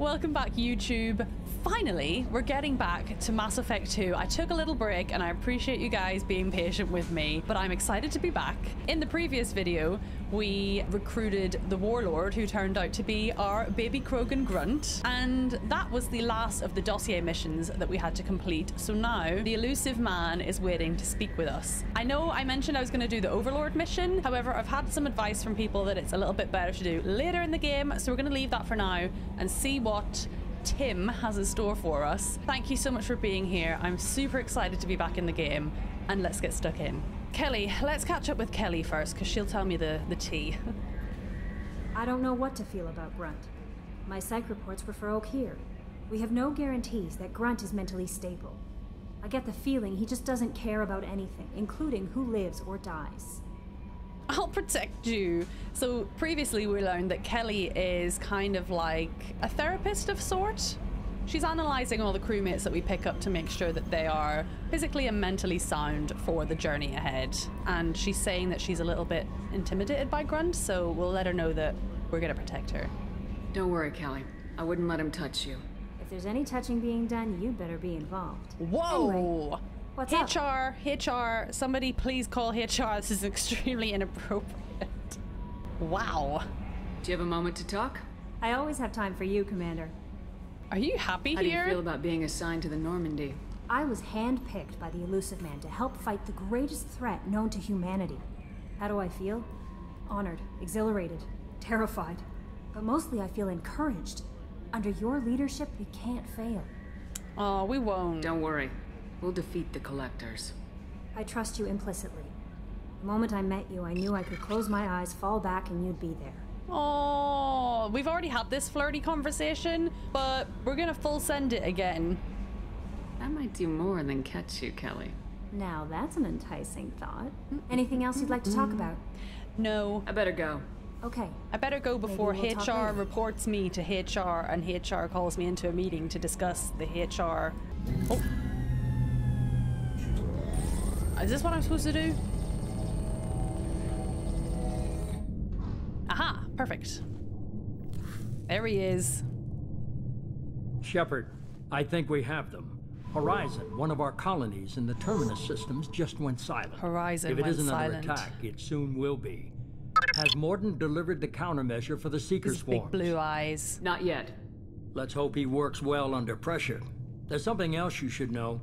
Welcome back, YouTube. Finally, we're getting back to Mass Effect 2. I took a little break and I appreciate you guys being patient with me, but I'm excited to be back. In the previous video, we recruited the Warlord, who turned out to be our baby Krogan Grunt, and that was the last of the dossier missions that we had to complete. So now, the Elusive Man is waiting to speak with us. I know I mentioned I was going to do the Overlord mission, however, I've had some advice from people that it's a little bit better to do later in the game, so we're going to leave that for now and see what Tim has in store for us. Thank you so much for being here. I'm super excited to be back in the game, and let's get stuck in. Kelly, let's catch up with Kelly first, because she'll tell me the tea. I don't know what to feel about Grunt. My psych reports prefer Oak here. We have no guarantees that Grunt is mentally stable. I get the feeling he just doesn't care about anything, including who lives or dies. I'll protect you. So previously we learned that Kelly is kind of like a therapist of sorts. She's analyzing all the crewmates that we pick up to make sure that they are physically and mentally sound for the journey ahead. And she's saying that she's a little bit intimidated by Grunt, so we'll let her know that we're gonna protect her. Don't worry, Kelly. I wouldn't let him touch you. If there's any touching being done, you better be involved. Whoa! Anyway. What's HR, up? HR, somebody please call HR. This is extremely inappropriate. Wow. Do you have a moment to talk? I always have time for you, Commander. Are you happy here? How do you feel about being assigned to the Normandy? I was handpicked by the Elusive Man to help fight the greatest threat known to humanity. How do I feel? Honored, exhilarated, terrified. But mostly I feel encouraged. Under your leadership, we can't fail. Oh, we won't. Don't worry. We'll defeat the Collectors. I trust you implicitly. The moment I met you, I knew I could close my eyes, fall back, and you'd be there. Oh, we've already had this flirty conversation, but we're gonna full send it again. That might do more than catch you, Kelly. Now that's an enticing thought. Anything else you'd like to talk about? No. I better go. Okay. I better go before HR reports me to HR, and HR calls me into a meeting to discuss the HR. Oh. Is this what I'm supposed to do? Aha! Perfect. There he is. Shepard, I think we have them. Horizon, one of our colonies in the Terminus systems, just went silent. Horizon went silent. If it isn't under attack, it soon will be. Has Mordin delivered the countermeasure for the Seeker's forms? Big blue eyes. Not yet. Let's hope he works well under pressure. There's something else you should know.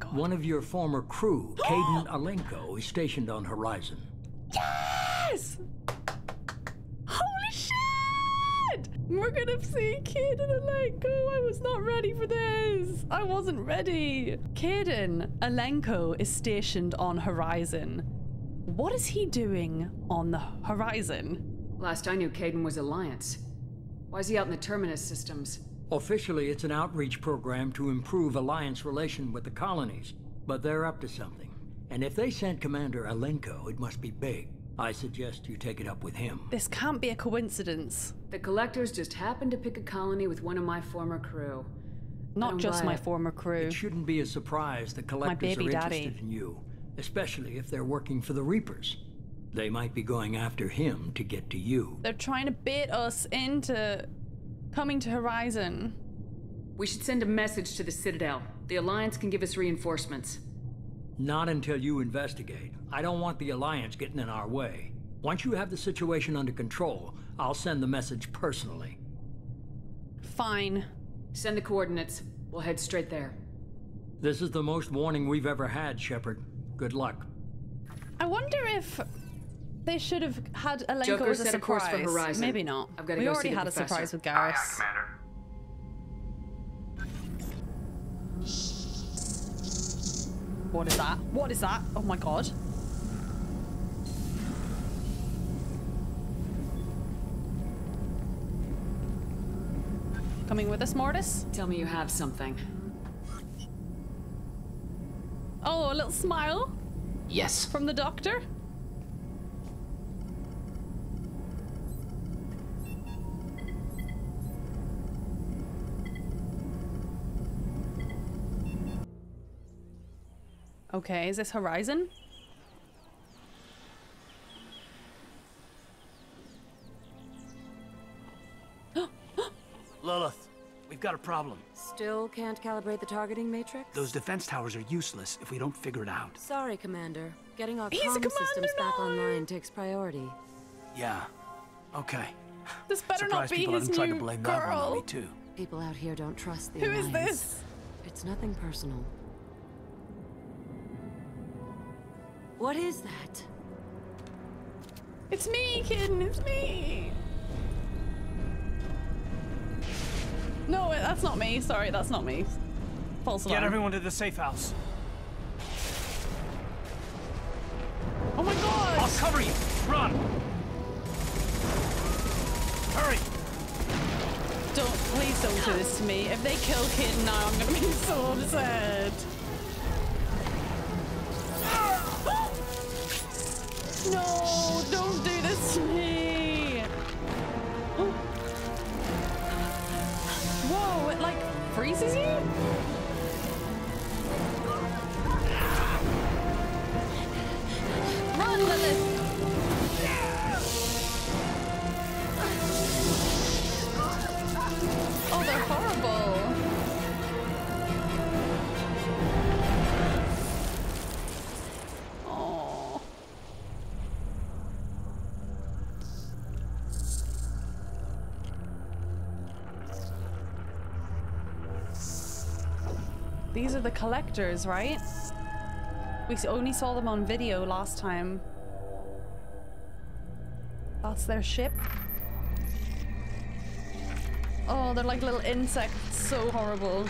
God. One of your former crew, Kaidan Alenko, is stationed on Horizon. Yes! Holy shit! We're gonna see Kaidan Alenko. I was not ready for this. I wasn't ready. Kaidan Alenko is stationed on Horizon. What is he doing on the Horizon? Last I knew, Kaidan was Alliance. Why is he out in the Terminus systems? Officially, it's an outreach program to improve Alliance relation with the colonies, but they're up to something. And if they sent Commander Alenko, it must be big. I suggest you take it up with him. This can't be a coincidence. The Collectors just happened to pick a colony with one of my former crew. Not just my former crew. It shouldn't be a surprise the Collectors are interested in you, especially if they're working for the Reapers. They might be going after him to get to you. They're trying to bait us into coming to Horizon. We should send a message to the Citadel. The Alliance can give us reinforcements. Not until you investigate. I don't want the Alliance getting in our way. Once you have the situation under control, I'll send the message personally. Fine. Send the coordinates. We'll head straight there. This is the most warning we've ever had, Shepard. Good luck. I wonder if they should have had Alenko Joker as a surprise. Set a course for Horizon. Maybe not. We already had a surprise with Garrus. What is that? What is that? Oh my god. Coming with us, Mortis? Tell me you have something. Oh, a little smile? Yes. From the doctor? Okay, is this Horizon? Lilith, we've got a problem. Still can't calibrate the targeting matrix? Those defense towers are useless if we don't figure it out. Sorry, Commander. Getting our comm systems back online takes priority. Yeah. Okay. This better not be his new girl. People out here don't trust the Alliance. Who is this? It's nothing personal. What is that? It's me, Kaidan. It's me. No, that's not me. Sorry, that's not me. False alarm. Get everyone to the safe house. Oh my God! I'll cover you. Run. Hurry. Don't, please don't do this to me. If they kill Kaidan now, I'm gonna be so upset. No, don't do this to me. Oh. Whoa, it like freezes you? Run, Lilith! Oh, they're horrible. Oh. These are the collectors, right? We only saw them on video last time. That's their ship. Oh, they're like little insects. So horrible.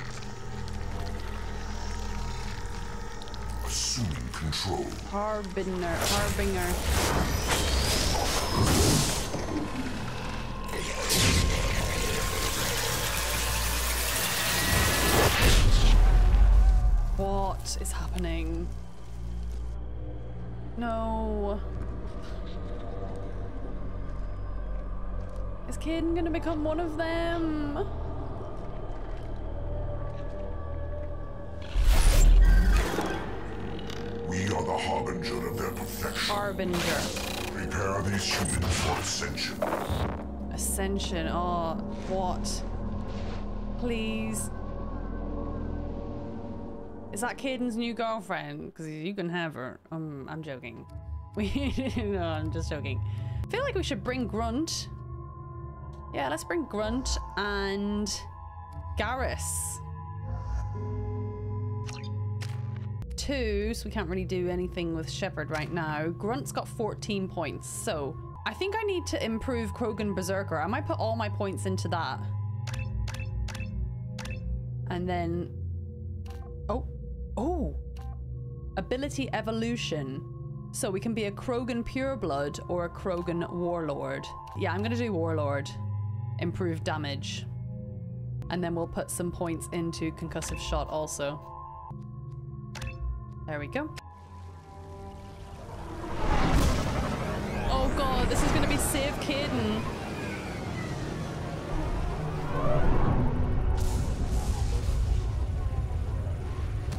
Assuming control. Harbinger. Harbinger. What is happening? No. Is Kaidan gonna become one of them? We are the harbinger of their perfection. Harbinger. Prepare these humans for ascension. Ascension? Oh, what? Please. Is that Kaidan's new girlfriend? Because you can have her. I'm joking. No, I'm just joking. I feel like we should bring Grunt. Yeah, let's bring Grunt and Garrus. Two, so we can't really do anything with Shepard right now. Grunt's got 14 points, so I think I need to improve Krogan Berserker. I might put all my points into that. And then... Oh! Oh! Ability Evolution. So we can be a Krogan Pureblood or a Krogan Warlord. Yeah, I'm gonna do Warlord. Improve damage. And then we'll put some points into Concussive Shot also. There we go. Oh God, this is gonna be Save Kaidan.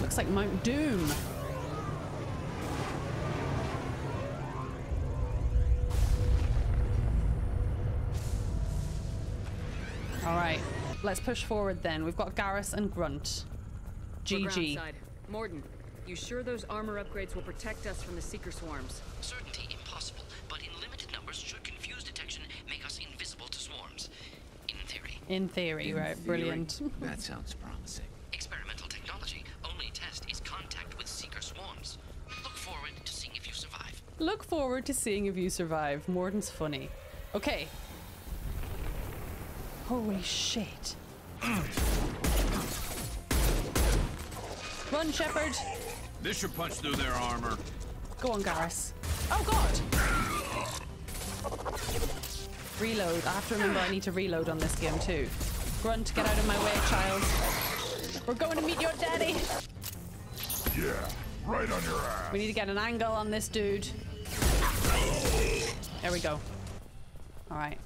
Looks like Mount Doom. Alright, let's push forward then. We've got Garrus and Grunt. GG. Mordin, you sure those armor upgrades will protect us from the seeker swarms? Certainty impossible, but in limited numbers should confuse detection, make us invisible to swarms. In theory. In theory, right. Brilliant. That sounds promising. Experimental technology, only test is contact with seeker swarms. Look forward to seeing if you survive. Look forward to seeing if you survive. Mordin's funny. Okay. Holy shit. Run, Shepard. This should punch through their armor. Go on, Garrus. Oh, God. Reload. I have to remember I need to reload on this game, too. Grunt, get out of my way, child. We're going to meet your daddy. Yeah, right on your ass. We need to get an angle on this dude. There we go. All right.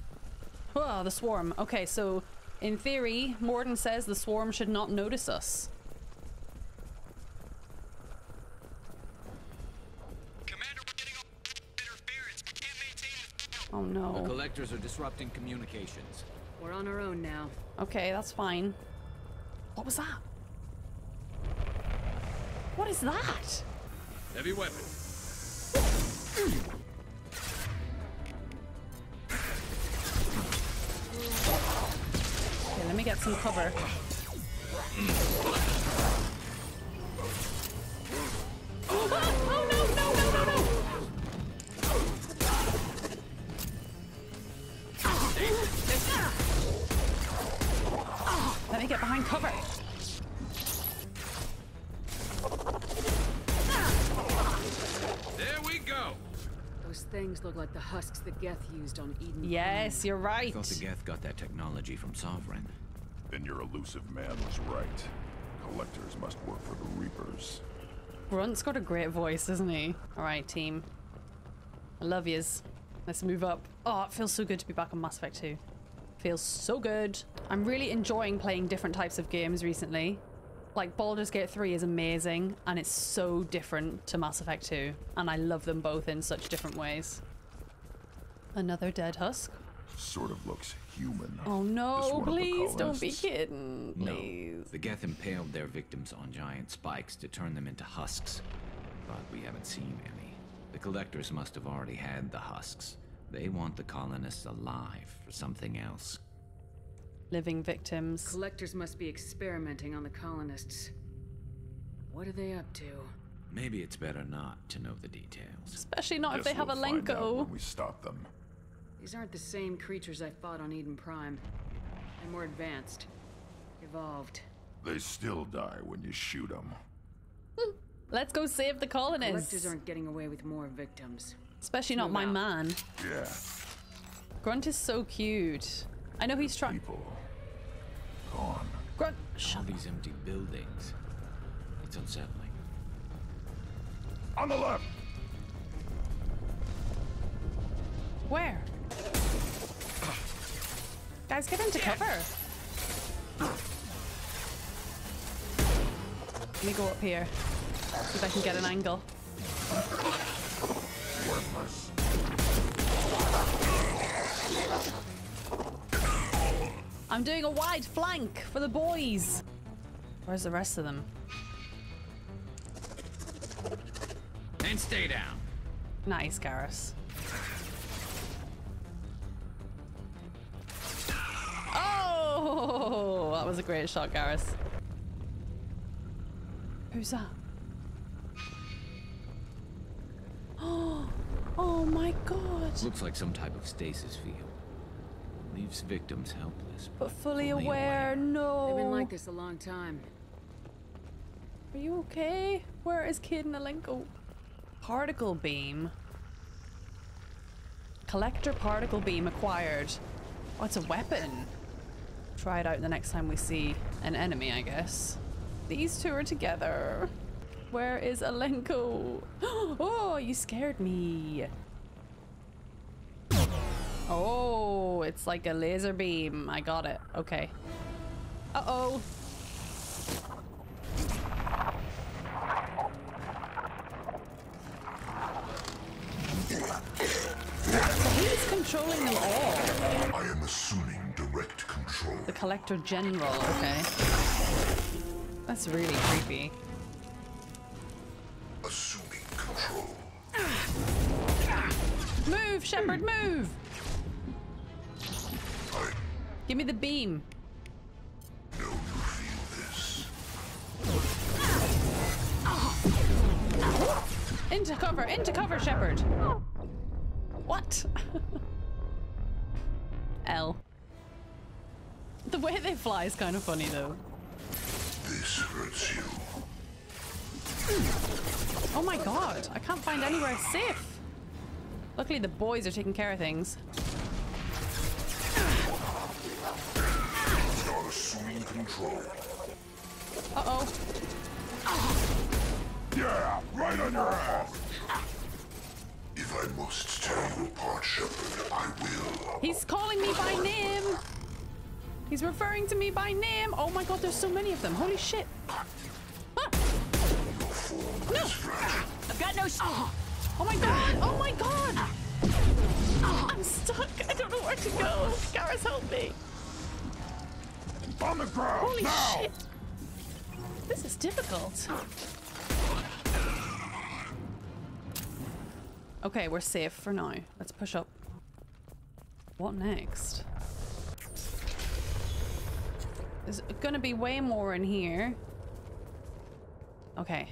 Oh, the swarm. Okay, so in theory, Mordin says the swarm should not notice us. Commander, we're getting interference. We can't maintain the... Oh no. The collectors are disrupting communications. We're on our own now. Okay, that's fine. What was that? What is that? Heavy weapon. Okay, let me get some cover. Oh no, no, no, no, no! Let me get behind cover. There we go. Those things look like the husks the Geth used on Eden. Yes, you're right. I thought the Geth got that technology from Sovereign. Then your elusive man was right. Collectors must work for the Reapers. Grunt's got a great voice, doesn't he? All right, team. I love yous. Let's move up. Oh, it feels so good to be back on Mass Effect 2. Feels so good. I'm really enjoying playing different types of games recently. Like Baldur's Gate 3 is amazing and it's so different to Mass Effect 2. And I love them both in such different ways. Another dead husk. Sort of looks human. Oh no, please don't be kidding. Please. No. The Geth impaled their victims on giant spikes to turn them into husks. But we haven't seen any. The Collectors must have already had the husks. They want the colonists alive for something else. Living victims. Collectors must be experimenting on the colonists. What are they up to? Maybe it's better not to know the details. Especially not if they have Alenko. We stop them. These aren't the same creatures I fought on Eden Prime. They're more advanced. Evolved. They still die when you shoot them. Let's go save the colonists. Collectors aren't getting away with more victims. Especially not my man. Yeah. Grunt is so cute. I know he's trying. People gone. Grunt, shut these empty buildings. It's unsettling. On the left. Where? Guys, get into cover. Let me go up here. See if I can get an angle. Worthless. I'm doing a wide flank for the boys. Where's the rest of them? And stay down. Nice, Garrus. Oh, that was a great shot, Garrus. Who's that? Oh my god! Looks like some type of stasis field. Leaves victims helpless. But fully aware, no! They've been like this a long time. Are you okay? Where is Kaidan Alenko? Particle beam. Collector particle beam acquired. Oh, it's a weapon. Try it out the next time we see an enemy, I guess. These two are together. Where is Alenko? Oh, you scared me. Oh, it's like a laser beam. I got it. Okay. Uh-oh. So he's controlling them all. I am assuming direct control. The Collector General. Okay. That's really creepy. Assuming control. Move, Shepard, move! Give me the beam. No, you feel this. Into cover, Shepard. What? L. The way they fly is kind of funny, though. This hurts you. Oh my god, I can't find anywhere safe. Luckily the boys are taking care of things. You're assuming control. Uh-oh. Yeah, right on your head. If I must tear you apart, Shepard, I will. He's calling me by name. He's referring to me by name. Oh my god, there's so many of them. Holy shit. No! I've got no sh- Oh my god! Oh my god! I'm stuck! I don't know where to go! Garrus, help me! On the ground! Holy now. Shit! This is difficult. Okay, we're safe for now. Let's push up. What next? There's gonna be way more in here. Okay.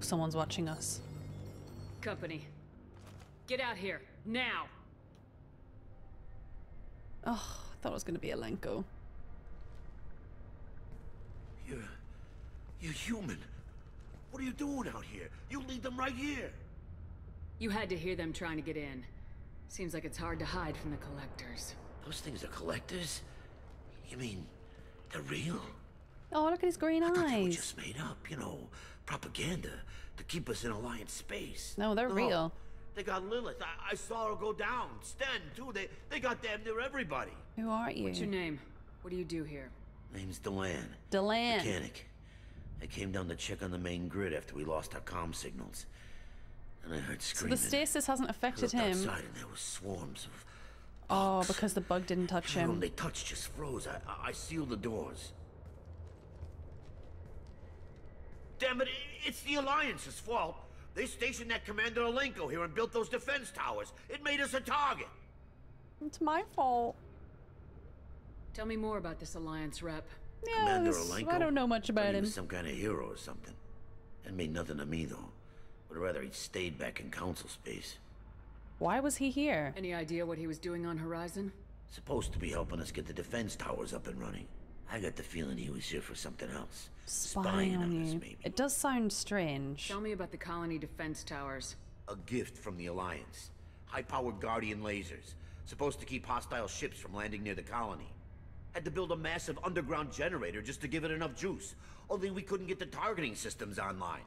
Someone's watching us. Company, get out here now. Oh, I thought it was gonna be Alenko. You're human. What are you doing out here? You lead them right here. You had to hear them trying to get in. Seems like it's hard to hide from the Collectors. Those things are Collectors? You mean they're real? Oh, look at his green eyes. I thought they were just made up, you know, propaganda to keep us in Alliance space. No, they're real. They got Lilith. I saw her go down. Stan, too. They got damn near everybody. Who are you? What's your name? What do you do here? Name's Delan. Delan. Mechanic. I came down to check on the main grid after we lost our comm signals. And I heard screaming. So the stasis hasn't affected him. I looked outside and there were swarms of... Oh, because the bug didn't touch him. The room they touched just froze. I sealed the doors. Damn it, it's the Alliance's fault. They stationed that Commander Alenko here and built those defense towers. It made us a target. It's my fault. Tell me more about this Alliance rep. Yeah, Commander Alenko, I don't know much about him. Some kind of hero or something. That mean nothing to me, though. Would rather he stayed back in council space. Why was he here? Any idea what he was doing on Horizon? Supposed to be helping us get the defense towers up and running. I got the feeling he was here for something else. Spying on us, maybe. It does sound strange. Tell me about the colony defense towers. A gift from the Alliance. High-powered Guardian lasers. Supposed to keep hostile ships from landing near the colony. Had to build a massive underground generator just to give it enough juice. Only we couldn't get the targeting systems online.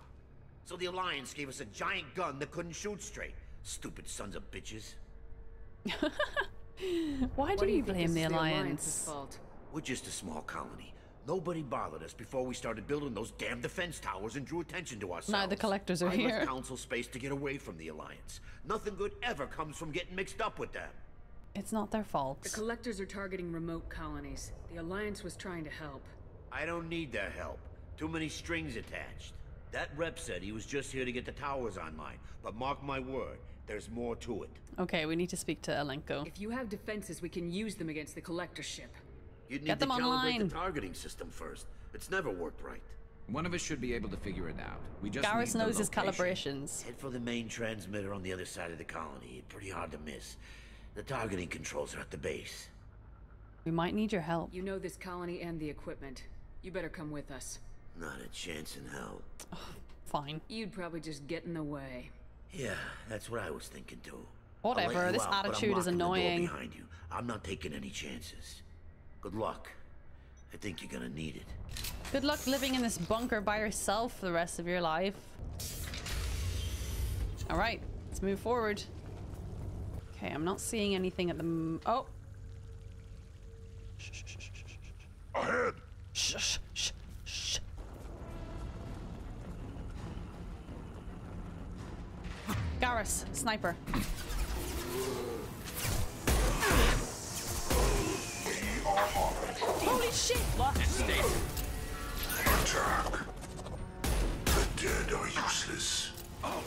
So the Alliance gave us a giant gun that couldn't shoot straight. Stupid sons of bitches. Why do you blame the Alliance's fault? We're just a small colony. Nobody bothered us before we started building those damn defense towers and drew attention to ourselves. Now the Collectors are here. I left council space to get away from the Alliance. Nothing good ever comes from getting mixed up with them. It's not their fault. The Collectors are targeting remote colonies. The Alliance was trying to help. I don't need their help. Too many strings attached. That rep said he was just here to get the towers online. But mark my word, there's more to it. Okay, we need to speak to Alenko. If you have defenses, we can use them against the Collector's ship. You'd need to calibrate the targeting system first. It's never worked right. One of us should be able to figure it out. We just Garrus knows his calibrations. Head for the main transmitter on the other side of the colony. Pretty hard to miss. The targeting controls are at the base. We might need your help. You know this colony and the equipment. You better come with us. Not a chance in hell. Oh, fine. You'd probably just get in the way. Yeah, that's what I was thinking too. Whatever, this attitude is annoying. Behind you. I'm not taking any chances. Good luck. I think you're gonna need it. Good luck living in this bunker by yourself for the rest of your life. Alright, let's move forward. Okay, I'm not seeing anything at the oh! Ahead! Shh, shh, shh. Garrus, sniper. Holy shit! What? Attack. The dead are useless. Oh.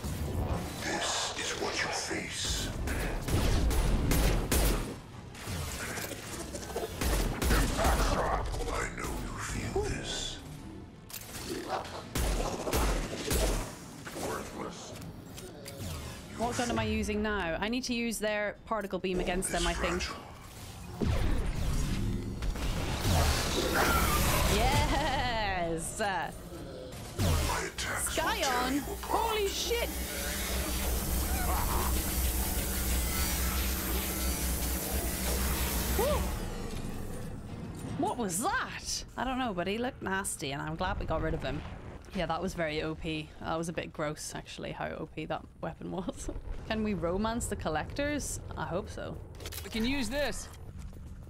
This is what you face. I know you feel this. Worthless. What gun am I using now? I need to use their particle beam against them, I think. Yes! Sky on! Holy shit! Woo. What was that? I don't know, but he looked nasty and I'm glad we got rid of him. Yeah, that was very OP. That was a bit gross, actually, how OP that weapon was. Can we romance the Collectors? I hope so. We can use this!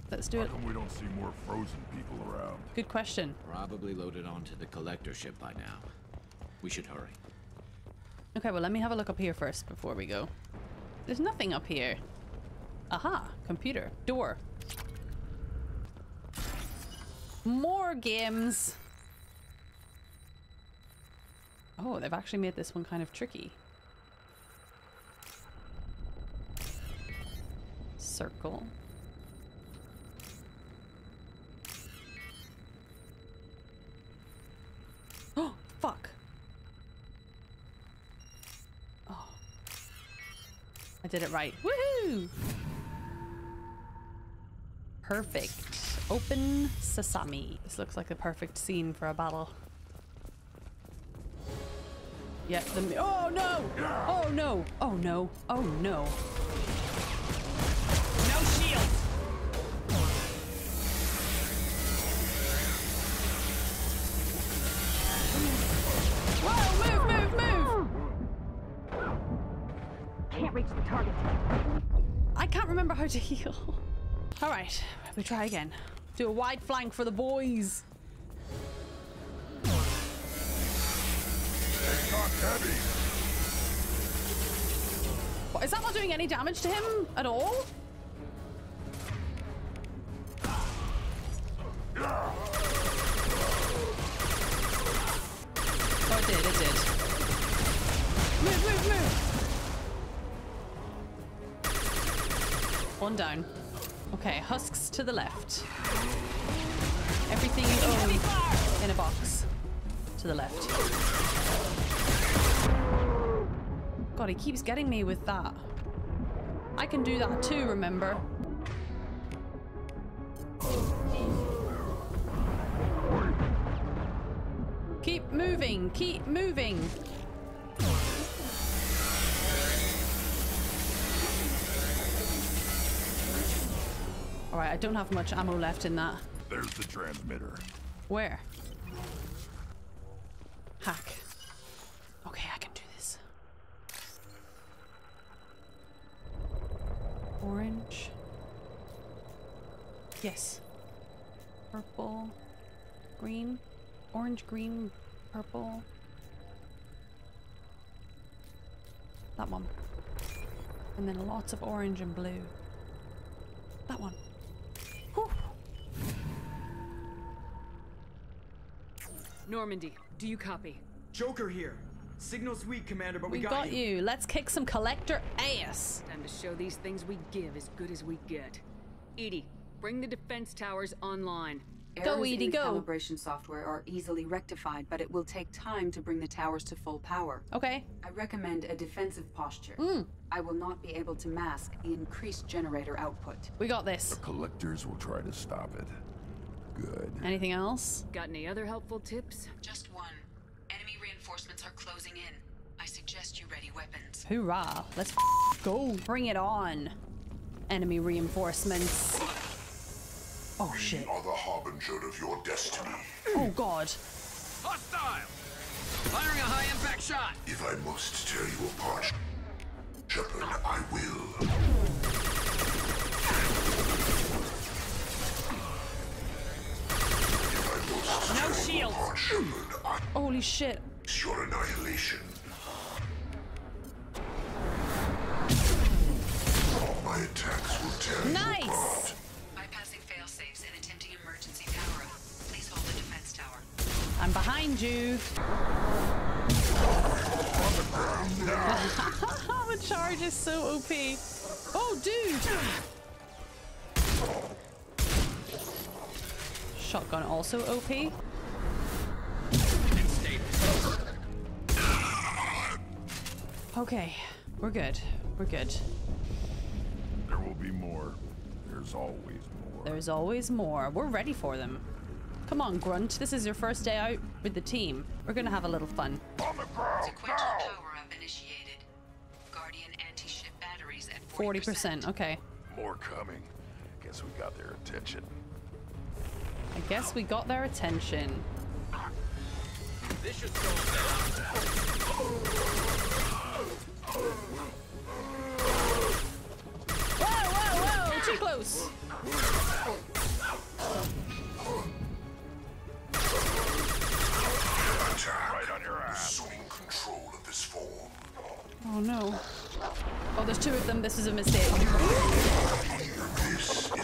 Let's do it. How come we don't see more frozen people around? Good question. Probably loaded onto the Collector ship by now. We should hurry. Okay, well, let me have a look up here first before we go. There's nothing up here. Aha, computer. Door. More games. Oh, they've actually made this one kind of tricky. Circle. Oh, fuck. Oh. I did it right. Woohoo! Perfect. Open sesame. This looks like the perfect scene for a battle. Yeah, the- Oh no! Oh no! Oh no! Oh no! No shield! Whoa! Move! Move! Move! Can't reach the target. I can't remember how to heal. Alright, we try again. Do a wide flank for the boys! Heavy. What, is that not doing any damage to him at all? Oh, it did, it did. Move, move, move! One down. Okay, husks to the left. Everything you own in a box. To the left. God, he keeps getting me with that. I can do that too, remember? Keep moving, keep moving. All right, I don't have much ammo left in that. There's the transmitter. Where? Hack. Okay, I can do this. Orange. Yes. Purple. Green. Orange, green, purple. That one. And then lots of orange and blue. That one. Whew. Normandy, do you copy? Joker here. Signal's weak, Commander, but we got you. Let's kick some Collector ass. Time to show these things we give as good as we get. Edie, bring the defense towers online. Go, Edie, go. Errors in the calibration software are easily rectified, but it will take time to bring the towers to full power. Okay. I recommend a defensive posture. I will not be able to mask the increased generator output. We got this. The Collectors will try to stop it. Good. Anything else? Got any other helpful tips? Just one. Enemy reinforcements are closing in. I suggest you ready weapons. Hoorah! Let's go! Bring it on! Enemy reinforcements. Oh shit. We are the harbinger of your destiny. Oh god. Hostile! Firing a high impact shot! If I must tear you apart, Shepard, I will. No shield! Holy shit. It's your annihilation. All my attacks will tear you apart. Bypassing fail-safes and attempting emergency power up. Please hold the defense tower. I'm behind you. The charge is so OP. Oh, dude! Shotgun also OP. Okay, we're good. We're good. There will be more. There's always more. There's always more. We're ready for them. Come on, Grunt. This is your first day out with the team. We're gonna have a little fun. Sequential power-up initiated. Guardian anti-ship batteries at 40%. 40%, okay. More coming. Guess we got their attention. I guess we got their attention. This should go down. Whoa! Too close! Attack. Right on your ass. Assuming control of this form. Oh no. Oh, there's two of them. This is a mistake. This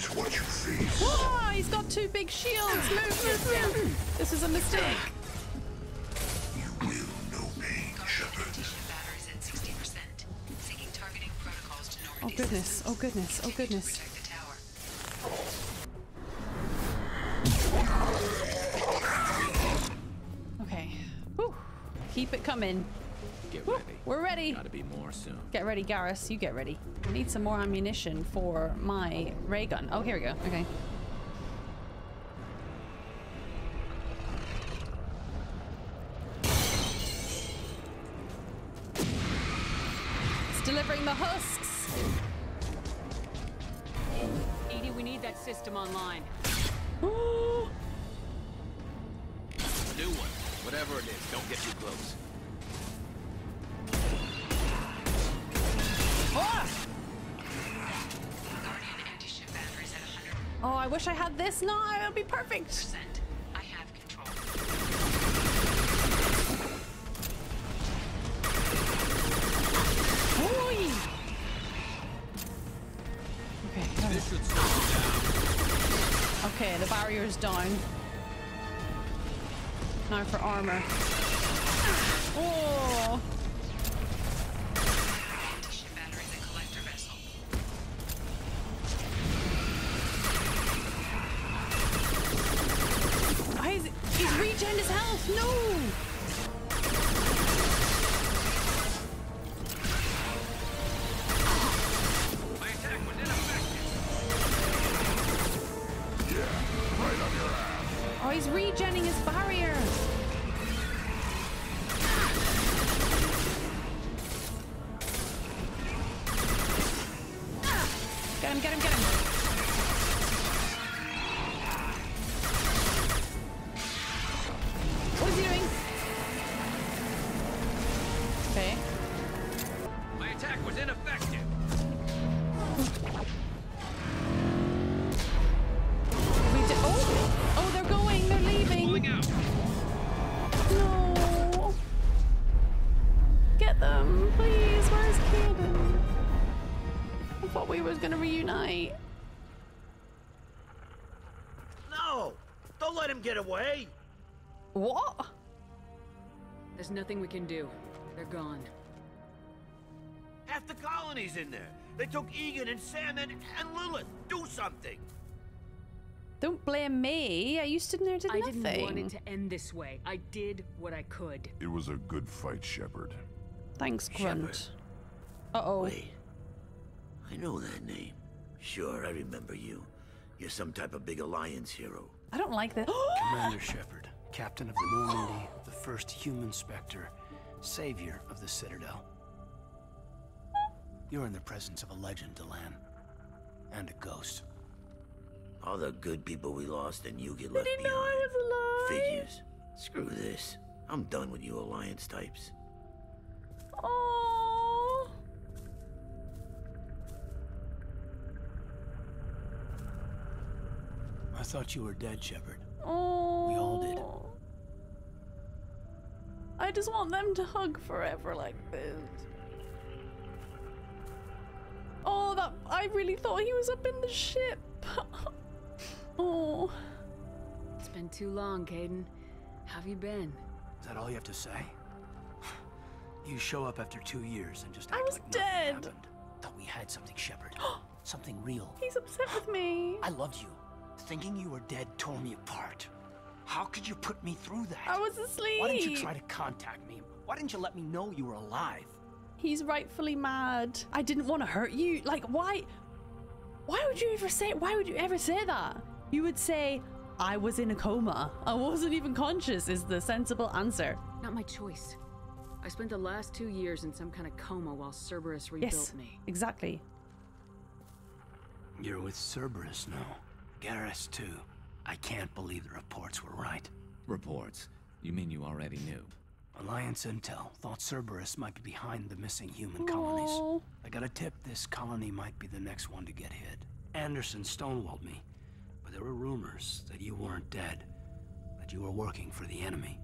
is what you face. Oh, he's got two big shields. Move, move, move. This is a mistake. You will know pain, Shepard. Batteries at 60%. Seeking targeting protocols to Normandy. Oh goodness. Oh goodness. Oh goodness. Okay. Whew. Keep it coming. Get ready. Woo, we're ready. Gotta be more soon. Get ready, Garrus. You get ready. I need some more ammunition for my ray gun. Oh, here we go. Okay. It's delivering the husks. Edie, we need that system online. Ooh. New one. Whatever it is, don't get too close. Oh, I wish I had this. No, it would be perfect. I have control. Oy. Okay. This should slow down. Okay, the barrier's down. Now for armor. Oh. Regen his health. No. My attack was ineffective. Yeah, right on your ass. Oh, he's regenning his barrier. Get him! Get him! Get him! Get away. What? There's nothing we can do. They're gone. Half the colony's in there. They took Egan and Sam and Lilith. Do something. Don't blame me. I used to know did nothing. I didn't want it to end this way. I did what I could. It was a good fight, Shepard. Thanks, Grunt. Uh-oh. Wait. I know that name. Sure, I remember you. You're some type of big alliance hero. I don't like this. Commander Shepard, captain of the Normandy, the first human specter, savior of the Citadel. You're in the presence of a legend, Delan, and a ghost. All the good people we lost and you get left behind. Did he know I was alive? Figures. Screw this. I'm done with you alliance types. Oh. I thought you were dead, Shepard. Oh, we all did. I just want them to hug forever like this. Oh, that I really thought he was up in the ship. Oh, it's been too long, Kaidan. Have you been? Is that all you have to say? You show up after 2 years and just act like nothing happened. I was dead. Thought we had something, Shepard. Something real. He's upset with me. I loved you. Thinking you were dead tore me apart. How could you put me through that? I was asleep. Why didn't you try to contact me? Why didn't you let me know you were alive? He's rightfully mad. I didn't want to hurt you. Like, why would you ever say, why would you ever say that? You would say, I was in a coma. I wasn't even conscious is the sensible answer. Not my choice. I spent the last 2 years in some kind of coma while Cerberus rebuilt me. Exactly. You're with Cerberus now. Garrus, too. I can't believe the reports were right. Reports? You mean you already knew? Alliance Intel thought Cerberus might be behind the missing human colonies. I got a tip this colony might be the next one to get hit. Anderson stonewalled me, but there were rumors that you weren't dead, that you were working for the enemy.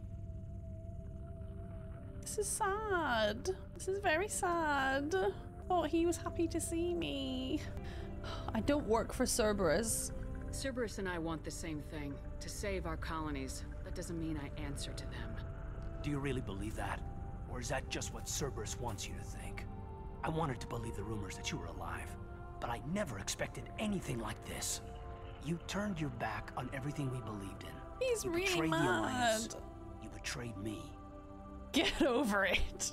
This is sad. This is very sad. Oh, he was happy to see me. I don't work for Cerberus. Cerberus and I want the same thing, to save our colonies. That doesn't mean I answer to them. Do you really believe that? Or is that just what Cerberus wants you to think? I wanted to believe the rumors that you were alive, but I never expected anything like this. You turned your back on everything we believed in. He's really mad. You betrayed the Alliance. You betrayed me. Get over it.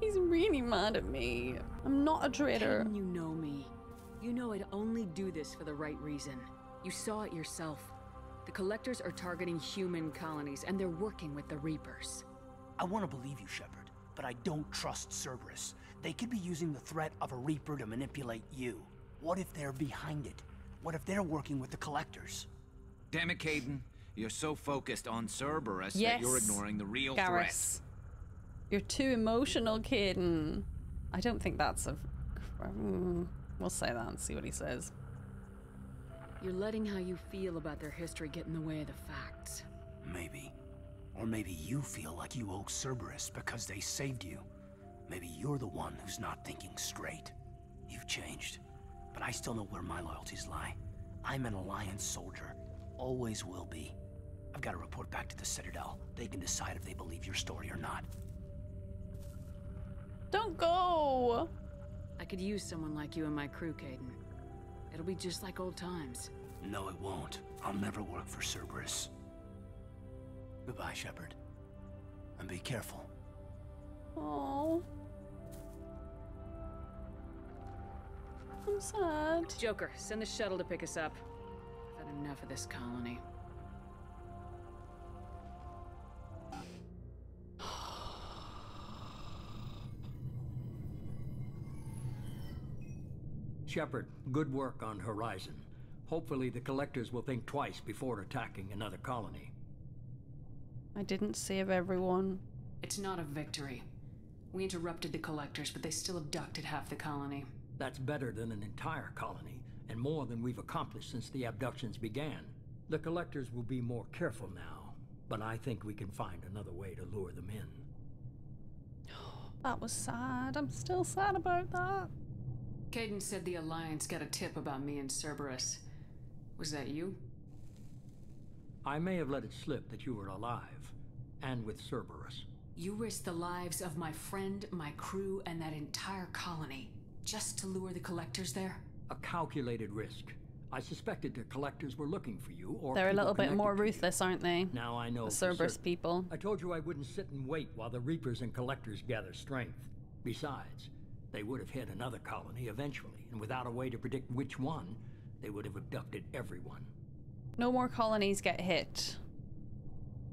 He's really mad at me. I'm not a traitor. You know me. You know I'd only do this for the right reason. You saw it yourself. The Collectors are targeting human colonies, and they're working with the Reapers. I want to believe you, Shepard, but I don't trust Cerberus. They could be using the threat of a Reaper to manipulate you. What if they're behind it? What if they're working with the Collectors? Damn it, Kaidan. You're so focused on Cerberus that you're ignoring the real Garrus threat. You're too emotional, Kaidan. I don't think that's a... We'll say that and see what he says. You're letting how you feel about their history get in the way of the facts. Maybe. Or maybe you feel like you owe Cerberus because they saved you. Maybe you're the one who's not thinking straight. You've changed. But I still know where my loyalties lie. I'm an Alliance soldier. Always will be. I've got to report back to the Citadel. They can decide if they believe your story or not. Don't go! I could use someone like you and my crew, Kaidan. It'll be just like old times. No, it won't. I'll never work for Cerberus. Goodbye, Shepard. And be careful. Oh, I'm sad. Joker, send the shuttle to pick us up. I've had enough of this colony. Shepard, good work on Horizon. Hopefully the Collectors will think twice before attacking another colony. I didn't save everyone. It's not a victory. We interrupted the Collectors, but they still abducted half the colony. That's better than an entire colony, and more than we've accomplished since the abductions began. The Collectors will be more careful now, but I think we can find another way to lure them in. That was sad. I'm still sad about that. Kaidan said the Alliance got a tip about me and Cerberus. Was that you? I may have let it slip that you were alive, and with Cerberus. You risked the lives of my friend, my crew, and that entire colony, just to lure the Collectors there? A calculated risk. I suspected the Collectors were looking for you, or they're a little bit more ruthless, aren't they? Now I know. The Cerberus people. I told you I wouldn't sit and wait while the Reapers and Collectors gather strength. Besides, they would have hit another colony eventually, and without a way to predict which one, they would have abducted everyone. No more colonies get hit.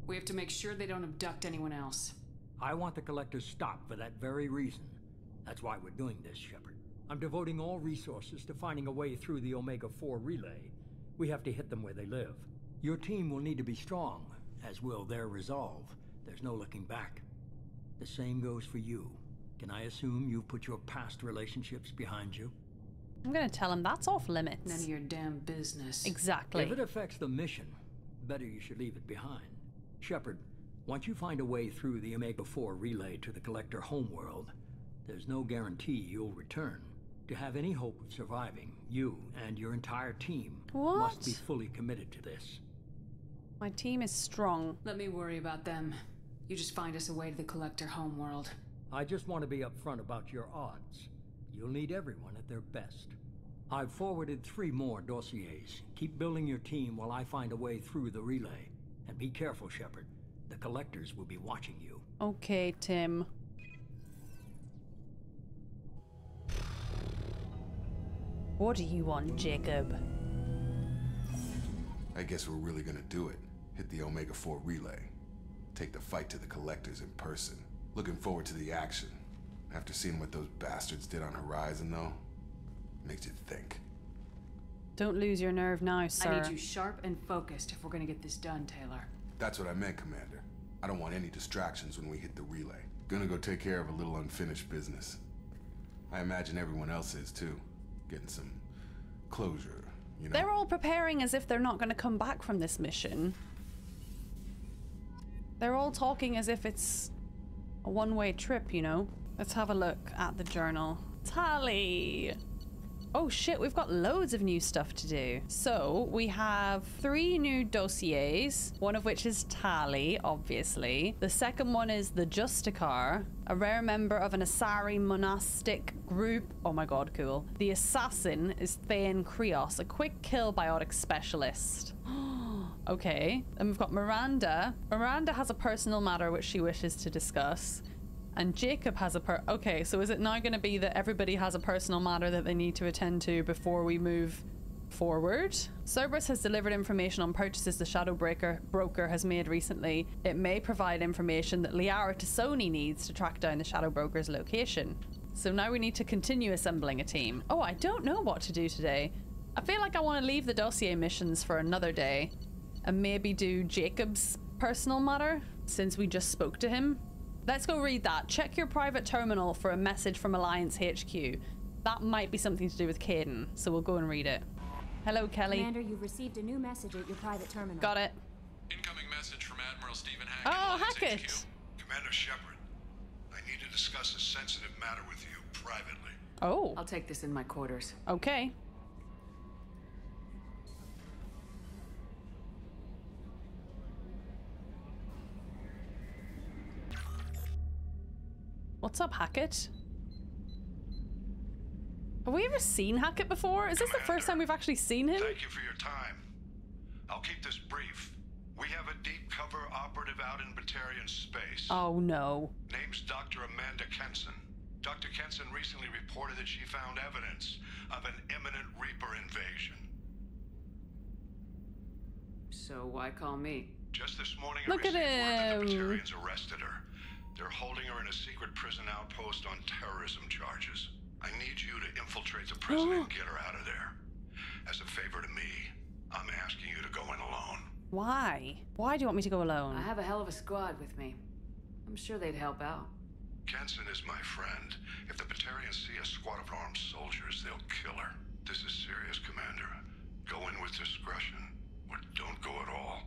We have to make sure they don't abduct anyone else. I want the Collectors stopped for that very reason. That's why we're doing this, Shepard. I'm devoting all resources to finding a way through the Omega-4 relay. We have to hit them where they live. Your team will need to be strong, as will their resolve. There's no looking back. The same goes for you. Can I assume you've put your past relationships behind you? I'm gonna tell him that's off limits. None of your damn business. Exactly. If it affects the mission, better you should leave it behind. Shepard, once you find a way through the Omega-4 relay to the Collector homeworld, there's no guarantee you'll return. To have any hope of surviving, you and your entire team must be fully committed to this. My team is strong. Let me worry about them. You just find us a way to the Collector homeworld. I just want to be upfront about your odds. You'll need everyone at their best. I've forwarded 3 more dossiers. Keep building your team while I find a way through the relay. And be careful, Shepard. The Collectors will be watching you. Okay, Tim. What do you want, Jacob? I guess we're really gonna do it. Hit the Omega-4 relay. Take the fight to the Collectors in person. Looking forward to the action. After seeing what those bastards did on Horizon, though, makes you think. Don't lose your nerve now, sir. I need you sharp and focused if we're gonna get this done, Taylor. That's what I meant, Commander. I don't want any distractions when we hit the relay. Gonna go take care of a little unfinished business. I imagine everyone else is, too. Getting some closure, you know? They're all preparing as if they're not gonna come back from this mission. They're all talking as if it's a one-way trip, you know? Let's have a look at the journal. Tally! Oh shit, we've got loads of new stuff to do. So we have 3 new dossiers, one of which is Tally, obviously. The second one is the Justicar, a rare member of an Asari monastic group. Oh my god, cool. The assassin is Thane Krios, a quick kill biotic specialist. Okay. And we've got Miranda. Miranda has a personal matter which she wishes to discuss. And Jacob has a okay, so is it now going to be that everybody has a personal matter that they need to attend to before we move forward? Cerberus has delivered information on purchases the Shadow Broker has made recently. It may provide information that Liara T'Soni needs to track down the Shadow Broker's location. So now we need to continue assembling a team. Oh, I don't know what to do today. I feel like I want to leave the dossier missions for another day and maybe do Jacob's personal matter since we just spoke to him. Let's go read that. Check your private terminal for a message from Alliance HQ. That might be something to do with Kaidan, so we'll go and read it. Hello, Kelly. Commander, you've received a new message at your private terminal. Got it. Incoming message from Admiral Stephen Hackett. Oh, Hackett. HQ. Commander Shepard, I need to discuss a sensitive matter with you privately. Oh. I'll take this in my quarters. Okay. What's up, Hackett? Have we ever seen Hackett before? Is this Commander, the first time we've actually seen him? Thank you for your time. I'll keep this brief. We have a deep cover operative out in Batarian space. Oh no. Name's Dr. Amanda Kenson. Dr. Kenson recently reported that she found evidence of an imminent Reaper invasion. So why call me? Just this morning I received word that the Batarians arrested her. They're holding her in a secret prison outpost on terrorism charges. I need you to infiltrate the prison and get her out of there. As a favor to me, I'm asking you to go in alone. Why? Why do you want me to go alone? I have a hell of a squad with me. I'm sure they'd help out. Kenson is my friend. If the Batarians see a squad of armed soldiers, they'll kill her. This is serious, Commander. Go in with discretion, or don't go at all.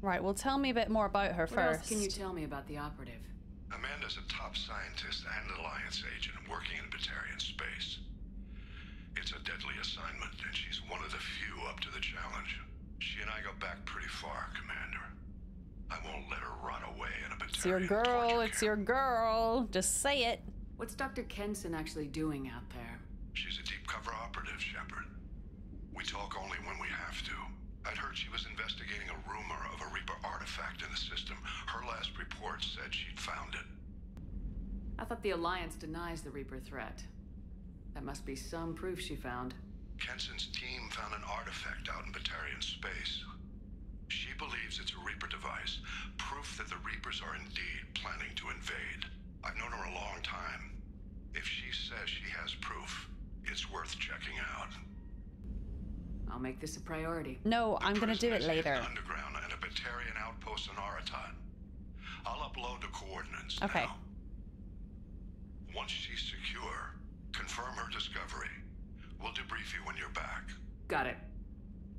Right, well, tell me a bit more about her first. What else can you tell me about the operative? Amanda's a top scientist and an Alliance agent working in Batarian space. It's a deadly assignment, and she's one of the few up to the challenge. She and I go back pretty far, Commander. I won't let her run away in a Batarian. It's your girl, it's your girl. Just say it. What's Dr. Kenson actually doing out there? She's a deep cover operative, Shepard. We talk only when we have to. I'd heard she was investigating a rumor of a Reaper artifact in the system. Her last report said she'd found it. I thought the Alliance denies the Reaper threat. That must be some proof she found. Kenson's team found an artifact out in Batarian space. She believes it's a Reaper device, proof that the Reapers are indeed planning to invade. I've known her a long time. If she says she has proof, it's worth checking out. I'll make this a priority. No, I'm gonna do it later. Underground and a Batarian outpost in Araton. I'll upload the coordinates. Okay. Now. Once she's secure, confirm her discovery. We'll debrief you when you're back. Got it.